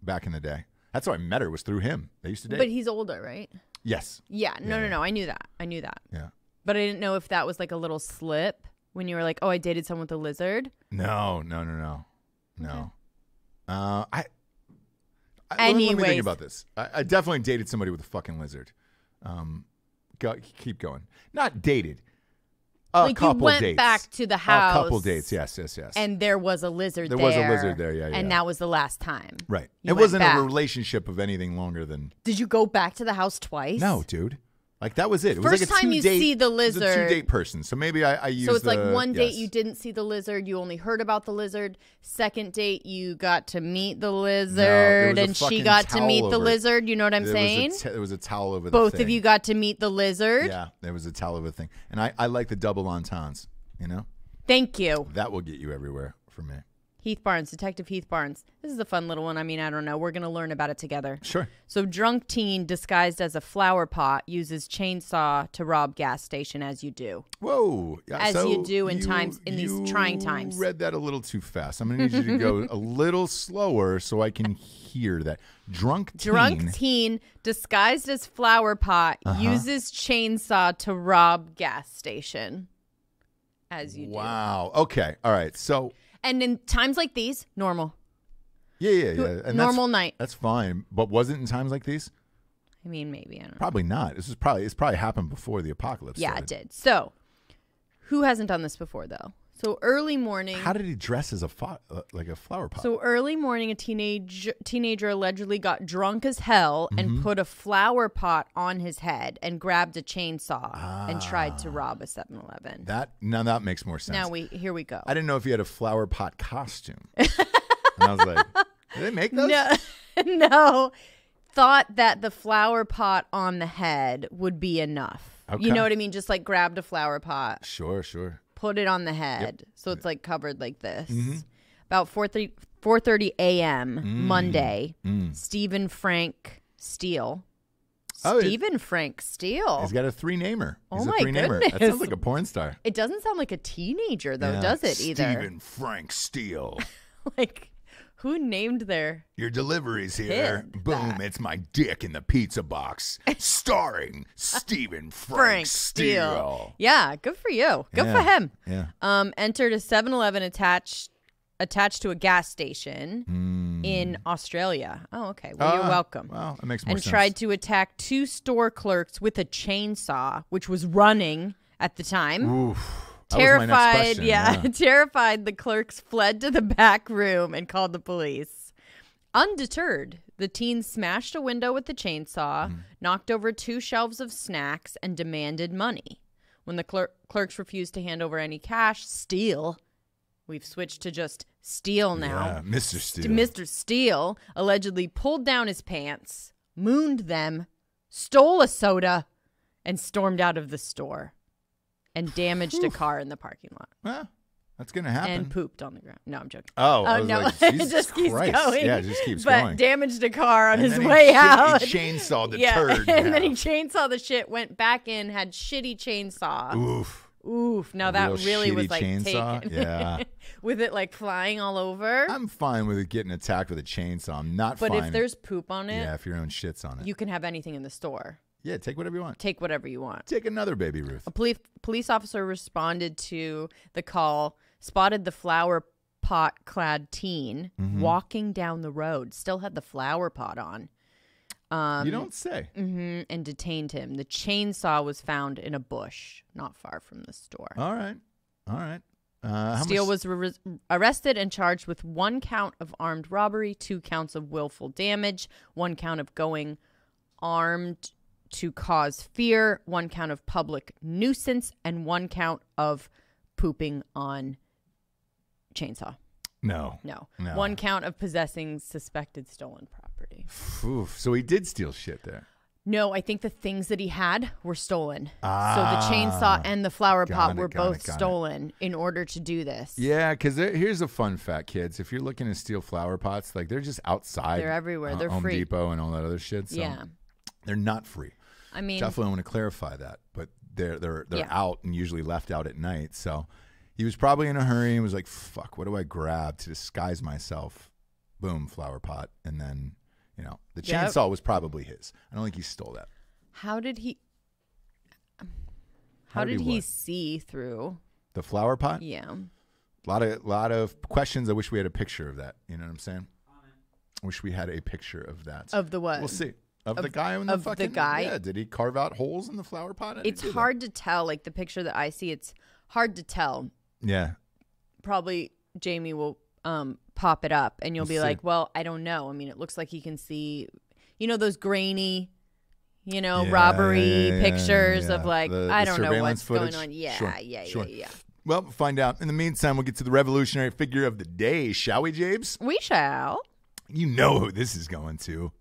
Back in the day. That's how I met her, was through him. They used to date. But he's older, right? Yes. Yeah. No. I knew that. I knew that. Yeah. But I didn't know if that was like a little slip. When you were like, oh, I dated someone with a lizard? No. Okay. Let me think about this. I definitely dated somebody with a fucking lizard. Keep going. Not dated. A couple dates. Back to the house. A couple dates, yes. And there was a lizard there. There was a lizard there, yeah. And that was the last time. Right. It wasn't a relationship of anything longer than... Did you go back to the house twice? No, dude. Like, that was it. It was like a two-date. First time you see the lizard. It was a two-date person. So maybe I used the... So it's like one date you didn't see the lizard. You only heard about the lizard. Second date, you got to meet the lizard. And she got to meet the lizard. You know what I'm saying? There was a towel over the thing. Both of you got to meet the lizard. Yeah, there was a towel over the thing. And I like the double entendres, you know? Thank you. That will get you everywhere for me. Heath Barnes, Detective Heath Barnes. This is a fun little one. I mean, I don't know. We're going to learn about it together. Sure. So drunk teen disguised as a flower pot uses chainsaw to rob gas station as you do. Whoa. Yeah, as so you do in these trying times. You read that a little too fast. I'm going to need you to go a little slower so I can hear that. Drunk teen disguised as flower pot uses chainsaw to rob gas station as you do. Wow. Okay. All right. So... And in times like these, normal. Yeah. And normal night. That's fine. But was it in times like these? I mean, maybe. I don't know. Probably not. This is probably happened before the apocalypse. Yeah, it did. So, who hasn't done this before, though? So, early morning. How did he dress as like a flower pot? So, early morning, a teenager allegedly got drunk as hell and put a flower pot on his head and grabbed a chainsaw and tried to rob a 7-Eleven. Now that makes more sense. Here we go. I didn't know if he had a flower pot costume. And I was like, did they make those? No. Thought that the flower pot on the head would be enough. Okay. You know what I mean? Just like grabbed a flower pot. Sure. Put it on the head. Yep. So it's like covered like this. About 4:30 a.m. Monday, Stephen Frank Steele. Oh, Stephen Frank Steele. He's got a three-namer. Oh, my goodness. That sounds like a porn star. It doesn't sound like a teenager, though, does it, either? Stephen Frank Steele. Like, who named their... Your delivery's here. Boom, it's my dick in the pizza box. Starring Stephen Frank Steele. Yeah, good for you. Good for him. Yeah. Entered a 7-Eleven attached to a gas station in Australia. Oh, okay. Well, you're welcome. Well, that makes more sense. And tried to attack two store clerks with a chainsaw, which was running at the time. Oof. Terrified, terrified, the clerks fled to the back room and called the police. Undeterred, the teen smashed a window with the chainsaw, knocked over two shelves of snacks, and demanded money. When the clerks refused to hand over any cash, Steele, we've switched to just Steele now. Yeah, Mr. Steele. Mr. Steele allegedly pulled down his pants, mooned them, stole a soda, and stormed out of the store. And damaged a car in the parking lot. Well, that's going to happen. And pooped on the ground. No, I'm joking. Oh, no. Like, it just keeps going. Yeah, it just keeps going. But damaged a car on his way out. He chainsawed the turd. And then he chainsawed the shit, went back in, had shitty chainsaw. Oof. Now that really was like chainsaw. Taken. Yeah. With it like flying all over. I'm fine with it getting attacked with a chainsaw. I'm not fine. But if there's poop on it. Yeah, if your own shit's on it. You can have anything in the store. Yeah, take whatever you want. Take whatever you want. Take another Baby Ruth. A police officer responded to the call, spotted the flower pot-clad teen walking down the road, still had the flower pot on. You don't say. Mm-hmm, and detained him. The chainsaw was found in a bush not far from the store. All right. All right. Steele was arrested and charged with 1 count of armed robbery, 2 counts of willful damage, 1 count of going armed to cause fear, 1 count of public nuisance, and 1 count of pooping on chainsaw. No. 1 count of possessing suspected stolen property. Oof. So he did steal shit there. No, I think the things that he had were stolen. So the chainsaw and the flower pot were both stolen in order to do this. Yeah, because here's a fun fact, kids. If you're looking to steal flower pots, like, they're just outside. They're everywhere. They're Home free. Home Depot and all that other shit. So yeah. They're not free. I mean, definitely want to clarify that. But they're yeah. out and usually left out at night. So he was probably in a hurry and was like, fuck, what do I grab to disguise myself? Boom, flower pot. And then... You know, the chainsaw was probably his. I don't think he stole that. How did he see through the flower pot? Yeah, a lot of questions. I wish we had a picture of that. You know what I'm saying? I wish we had a picture of that. Of the what? We'll see. Of the guy in the fucking. The guy. Yeah. Did he carve out holes in the flower pot? It's hard to tell. Like the picture that I see, it's hard to tell. Yeah. Probably Jamie will. Pop it up and you'll be like, well, I don't know. I mean, it looks like he can see, you know, those grainy, you know, robbery pictures of like, I don't know what's going on. Yeah. Well, find out. In the meantime, we'll get to the revolutionary figure of the day, shall we, Jabes? We shall. You know who this is going to.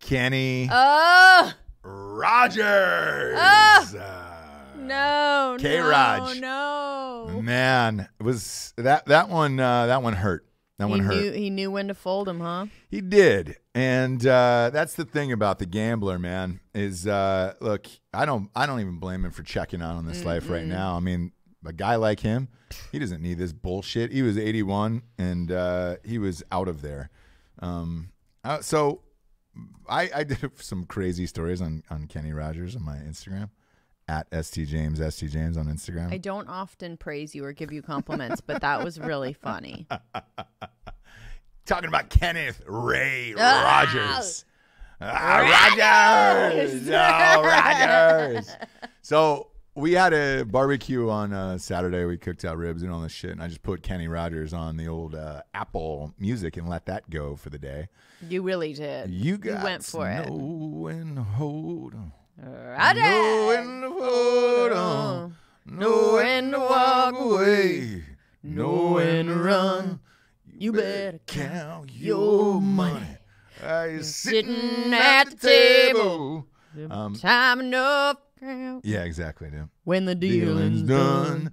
Kenny Rogers. No, K-Rog. No, man, it was that one? That one hurt. That one hurt. He knew when to fold him, huh? He did, and that's the thing about the gambler, man. Is look, I don't even blame him for checking out on this life right now. I mean, a guy like him, he doesn't need this bullshit. He was 81, and he was out of there. So I did some crazy stories on Kenny Rogers on my Instagram. At ST James on Instagram. I don't often praise you or give you compliments, but that was really funny. Talking about Kenneth Ray Rogers. Rogers! Rogers! So we had a barbecue on Saturday. We cooked out ribs and all this shit, and I just put Kenny Rogers on the old Apple Music and let that go for the day. You really did. You went for it. And hold on. Knowing to hold on, knowing to walk away, knowing to run, you better count your money. You're sitting at the table, time enough. Yeah, exactly. Dude. When the dealing's done.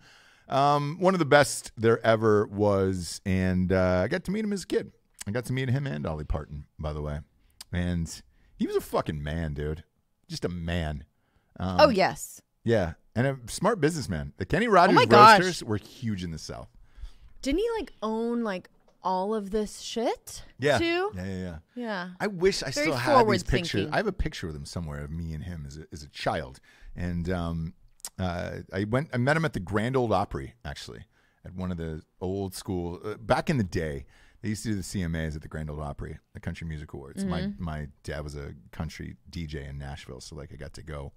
One of the best there ever was, and I got to meet him as a kid. I got to meet him and Dolly Parton, by the way. And he was a fucking man, dude. Just a man. Oh, yes. Yeah. And a smart businessman. The Kenny Rogers roasters were huge in the South. Didn't he like own like all of this shit too? Yeah. I wish I still had these pictures. I have a picture with him somewhere of me and him as a child. And I met him at the Grand Old Opry, actually, at one of the old school, back in the day. They used to do the CMAs at the Grand Old Opry, the Country Music Awards. My dad was a country DJ in Nashville, so like I got to go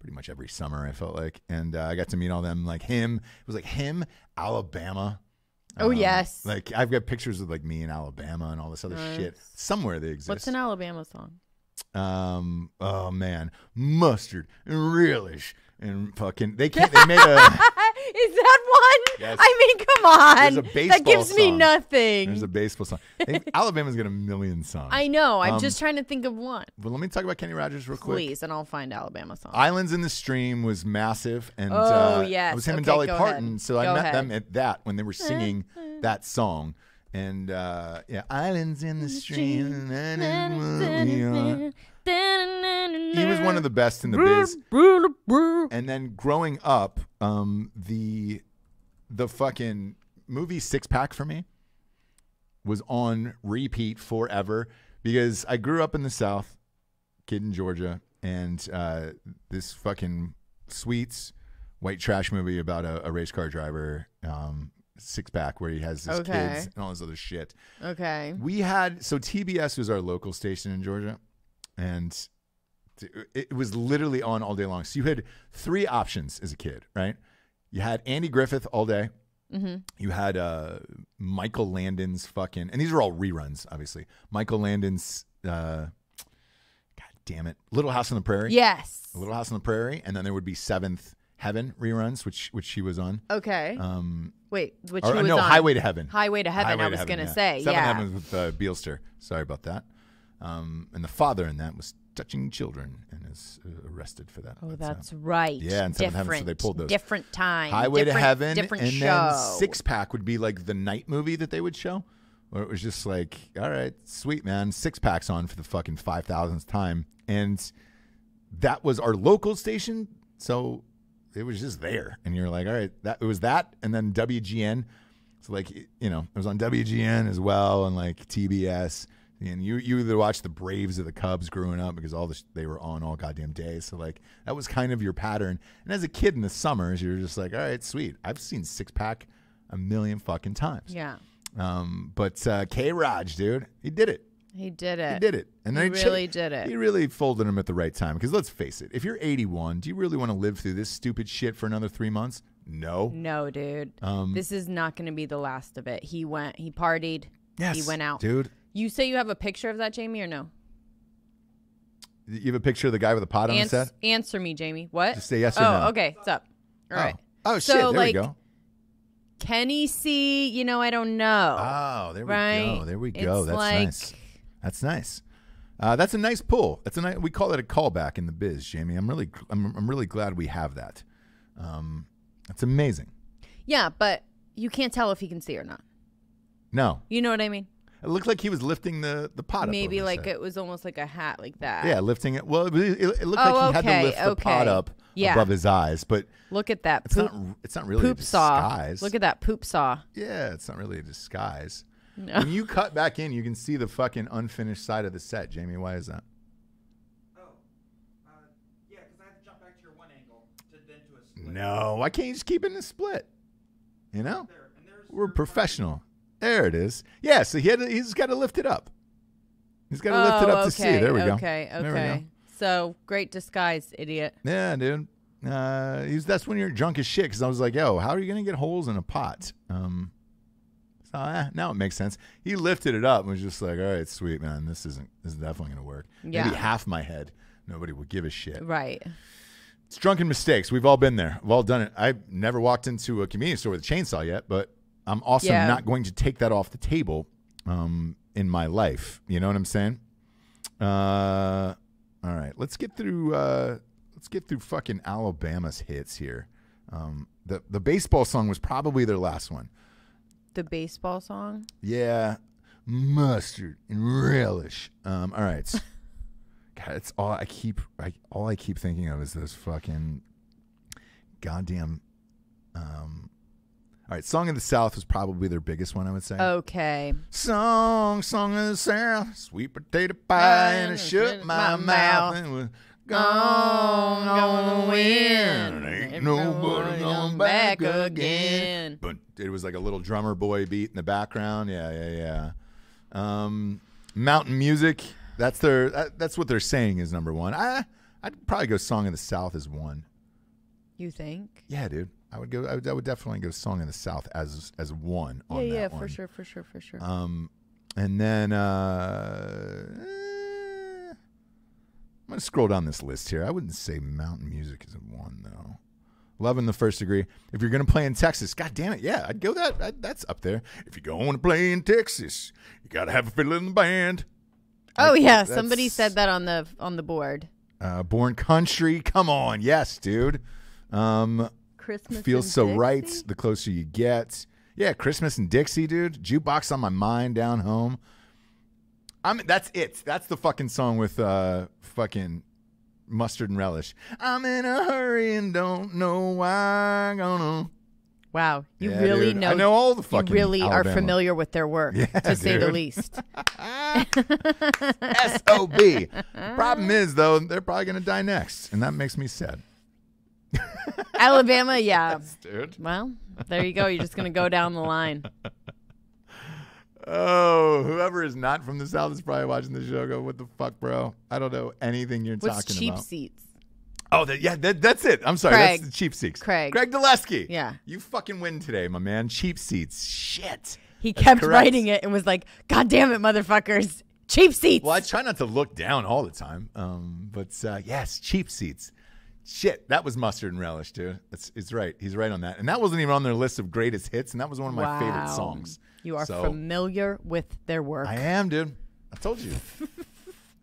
pretty much every summer, I felt like. And I got to meet all them, like him. It was like him, Alabama. Oh, yes. Like I've got pictures of like me in Alabama and all this other shit. Somewhere they exist. What's an Alabama song? Oh, man. Mustard and relish and fucking, they made a... Is that one? Yes. I mean, come on. That gives me nothing. There's a baseball song. Alabama's got a million songs. I know. I'm just trying to think of one. But let me talk about Kenny Rogers real quick. Please, and I'll find Alabama songs. Islands in the Stream was massive. And, yes. It was him and Dolly Parton. Ahead. So I met them at that when they were singing that song. And, yeah, Islands in the Stream. He was one of the best in the biz. And then growing up, the fucking movie Six Pack for me was on repeat forever because I grew up in the South, kid in Georgia, and this fucking sweets white trash movie about a race car driver Six Pack, where he has his kids and all this other shit. Okay. We had, so TBS was our local station in Georgia, and it was literally on all day long. So you had three options as a kid, right? You had Andy Griffith all day. Mm-hmm. You had Michael Landon's fucking, and these are all reruns, obviously. Michael Landon's, God damn it, Little House on the Prairie. Yes. Little House on the Prairie, and then there would be Seventh Heaven reruns, which he was on. Okay. Wait, which he was no, on? Highway to Heaven. Highway to Heaven, I was going to say. Seventh Heaven with Beelster. Sorry about that. And the father in that was touching children and is arrested for that. Oh, that's right. Yeah, and Seventh Heaven, so they pulled those. Different time. Highway to Heaven, different show. And then Six Pack would be like the night movie that they would show, where it was just like, all right, sweet, man. Six Pack's on for the fucking 5,000th time. And that was our local station, so it was just there, and you're like, all right, that it was that, and then WGN, so like, you know, it was on WGN as well, and like TBS, and you either watched the Braves or the Cubs growing up because all they were on all goddamn day, so like that was kind of your pattern. And as a kid in the summers, you're just like, all right, sweet, I've seen Six Pack a million fucking times. Yeah. But K. Raj, dude, he did it. He did it. He did it. And he really did it. He really folded him at the right time. Because let's face it, if you're 81, do you really want to live through this stupid shit for another 3 months? No. No, dude. This is not going to be the last of it. He went. He partied. Yes, he went out. Dude. You say you have a picture of that, Jamie, or no? You have a picture of the guy with a pot on his head? Answer me, Jamie. What? Just say yes or no. Oh, okay. It's up. All right. Oh, shit. There we go. Kenny C, you know, I don't know. Oh, there we go. There we go. That's nice. That's nice. That's a nice pull. That's a nice. We call it a callback in the biz, Jamie. I'm really glad we have that. That's amazing. Yeah, but you can't tell if he can see or not. No. You know what I mean? It looked like he was lifting the pot up. Maybe like it was almost like a hat like that. Yeah, lifting it. Well, it looked like he had to lift the pot up above his eyes. But look at that. It's not really a disguise. Look at that poop saw. Yeah, it's not really a disguise. No. When you cut back in, you can see the fucking unfinished side of the set, Jamie. Why is that? Oh, yeah, because I have to jump back to your one angle to then to a split. No, why can't you just keep it in a split? You know, we're professional. There it is. Yeah, so he's got to lift it up. He's got to lift it up to see. There we go. Okay. There we go. So great disguise, idiot. Yeah, dude. That's when you're drunk as shit. Because I was like, yo, how are you gonna get holes in a pot? Now it makes sense. He lifted it up and was just like, all right, sweet, man. This is definitely going to work. Yeah. Maybe half my head. Nobody will give a shit. Right. It's drunken mistakes. We've all been there. We've all done it. I've never walked into a convenience store with a chainsaw yet, but I'm also not going to take that off the table in my life. You know what I'm saying? All right. Let's get through fucking Alabama's hits here. The baseball song was probably their last one. The baseball song? Yeah. Mustard and relish. All right. God, it's all I keep thinking of is those fucking goddamn all right, Song of the South was probably their biggest one, I would say. Okay. Song of the South, sweet potato pie, and it shook my mouth. And it was gonna win. Ain't nobody going back again. But it was like a little drummer boy beat in the background. Yeah. Mountain Music. That's what they're saying is number one. I'd probably go Song of the South as one. You think? Yeah, dude. I would definitely go Song of the South as one on that one. For sure. And then I'm going to scroll down this list here. I wouldn't say Mountain Music is one, though. Loving the First Degree. If you're going to play in Texas, God damn it, yeah, I'd go that. That's up there. If you're going to play in Texas, you got to have a fiddle in the band. Oh, like, yeah, somebody said that on the board. Born Country, come on, yes, dude. Christmas Feels So Dixie? Right, the closer you get. Yeah, Christmas and Dixie, dude. Jukebox on My Mind, Down Home. That's it. That's the fucking song with fucking Mustard and Relish. I'm in a hurry and don't know why. Wow, you really know. I know all the fucking. You really Alabama. Are familiar with their work, to say the least. SOB. Problem is, though, they're probably gonna die next, and that makes me sad. Alabama, yeah. Yes, dude. Well, there you go. You're just going to go down the line. Oh, whoever is not from the South is probably watching the show go, what the fuck, bro? I don't know anything you're talking about. What's cheap seats? Oh, that's it. I'm sorry. Craig. That's the cheap seats. Craig Dulesky. Yeah. You fucking win today, my man. Cheap seats. Shit. He kept writing it and was like, God damn it, motherfuckers. Cheap seats. Well, I try not to look down all the time. But yes, cheap seats. Shit, that was mustard and relish, dude. It's right. He's right on that. And that wasn't even on their list of greatest hits, and that was one of my favorite songs. You are familiar with their work. I am, dude. I told you.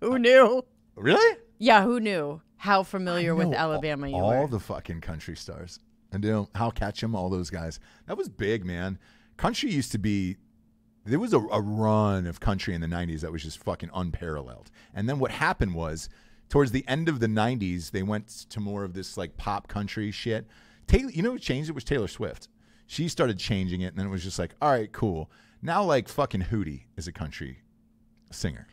Who knew? Really? Yeah, who knew how familiar with Alabama you were? All the fucking country stars. I do. Hal Ketchum, all those guys. That was big, man. Country used to be, there was a run of country in the 90s that was just fucking unparalleled. And then what happened was, towards the end of the 90s, they went to more of this like pop country shit. Taylor, you know who changed it? It was Taylor Swift. She started changing it, and then it was just like, all right, cool. Now like fucking Hootie is a country singer.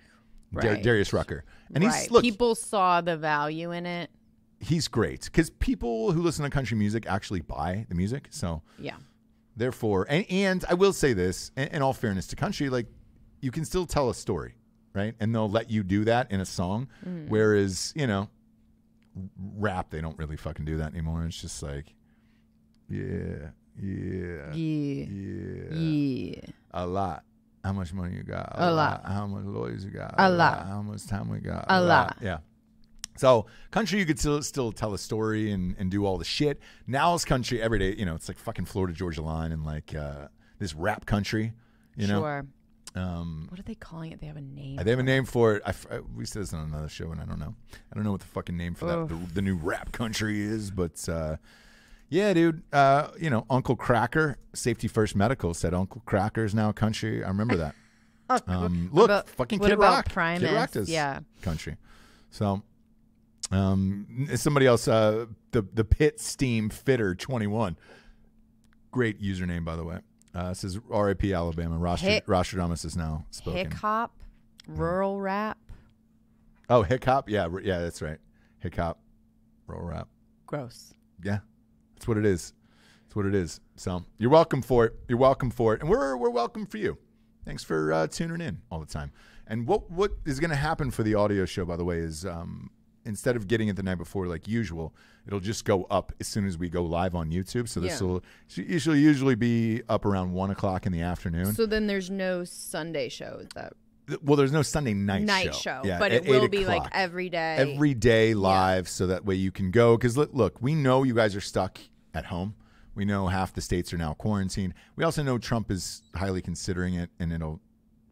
Right. Darius Rucker. And he's, look, people saw the value in it. He's great because people who listen to country music actually buy the music. So yeah. Therefore, and I will say this, in all fairness to country, like you can still tell a story. Right, and they'll let you do that in a song, whereas, you know, rap, they don't really fucking do that anymore. It's just like, yeah, a lot. How much money you got? A lot. How much lawyers you got? A lot. How much time we got? A lot. Yeah. So country, you could still tell a story and do all the shit. Now's country every day. You know, it's like fucking Florida Georgia Line and like this rap country. You know. Sure. What are they calling it? They have a name. They have a name for it. We said this on another show, and I don't know. I don't know what the fucking name for that the new rap country is, but yeah, dude. You know, Uncle Cracker, Safety First Medical said Uncle Cracker is now country. I remember that. Look, fucking Kid Rock. Primus? Kid Rock is country. So, somebody else, the Pit Steam Fitter 21, great username by the way. Says R.I.P. Alabama. Rostradamus is now spoken. Hick hop, rural rap. Oh, hick hop. Yeah, yeah, that's right. Hick hop, rural rap. Gross. Yeah, that's what it is. That's what it is. So you're welcome for it. You're welcome for it, and we're welcome for you. Thanks for tuning in all the time. And what is going to happen for the audio show, by the way, is instead of getting it the night before like usual, it'll just go up as soon as we go live on YouTube. So this will usually be up around 1 o'clock in the afternoon. So then there's no Sunday show, is that? Well, there's no Sunday night show. Yeah, but it will be like every day. Every day live, so that way you can go. Because look, we know you guys are stuck at home. We know half the states are now quarantined. We also know Trump is highly considering it, and it'll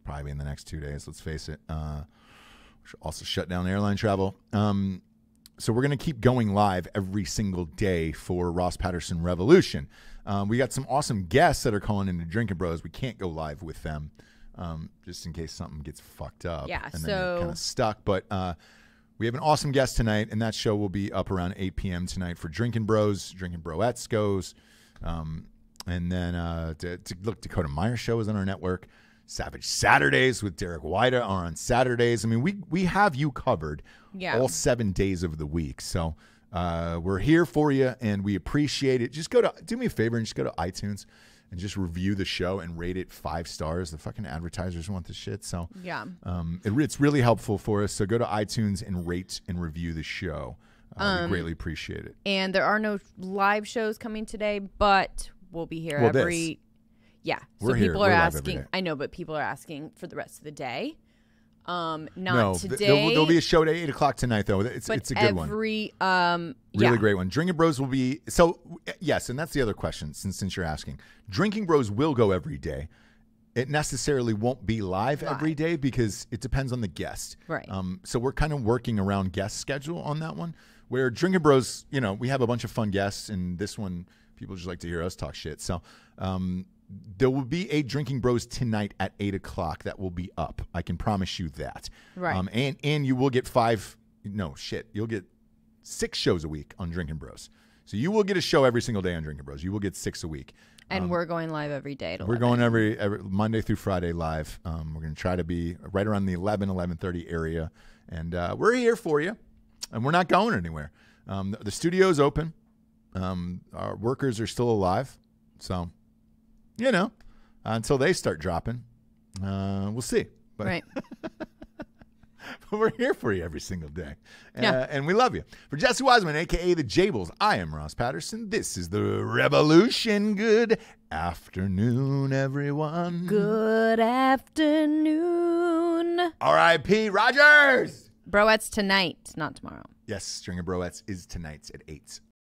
probably be in the next 2 days, let's face it. Also shut down airline travel. So we're going to keep going live every single day for Ross Patterson Revolution. We got some awesome guests that are calling into Drinkin' Broettes. We can't go live with them just in case something gets fucked up. Yeah, and then you're kind of stuck. But we have an awesome guest tonight, and that show will be up around 8 p.m. tonight for Drinkin' Broettes, Drinkin' Broettes goes. And then look, Dakota Meyer's show is on our network. Savage Saturdays with Derek Wida are on Saturdays. I mean, we have you covered all 7 days of the week. So we're here for you, and we appreciate it. Just do me a favor and just go to iTunes and just review the show and rate it 5 stars. The fucking advertisers want this shit. So yeah, it's really helpful for us. So go to iTunes and rate and review the show. We greatly appreciate it. And there are no live shows coming today, but we'll be here every... Yeah, so people are asking. I know, but people are asking for the rest of the day. Not today. There'll be a show at 8 o'clock tonight, though. It's a good one. Really great one. Drinkin' Broettes will be... So, yes, and that's the other question, since you're asking. Drinkin' Broettes will go every day. It necessarily won't be live every day because it depends on the guest. Right. So we're kind of working around guest schedule on that one, where Drinkin' Broettes, you know, we have a bunch of fun guests, and this one, people just like to hear us talk shit. So... there will be a Drinkin' Broettes tonight at 8 o'clock that will be up. I can promise you that. Right. And you will get you'll get 6 shows a week on Drinkin' Broettes. So you will get a show every single day on Drinkin' Broettes. You will get 6 a week. And we're going live every day. We're going every Monday through Friday live. We're going to try to be right around the 11:30 area. And we're here for you. And we're not going anywhere. The studio's open. Our workers are still alive. So, you know, until they start dropping, we'll see. But, right. But we're here for you every single day. Yeah. And we love you. For Jesse Wiseman, a.k.a. The Jables, I am Ross Patterson. This is The Revolution. Good afternoon, everyone. Good afternoon. R.I.P. Rogers. Broettes tonight, not tomorrow. Yes, Drinkin' Broettes is tonight at 8.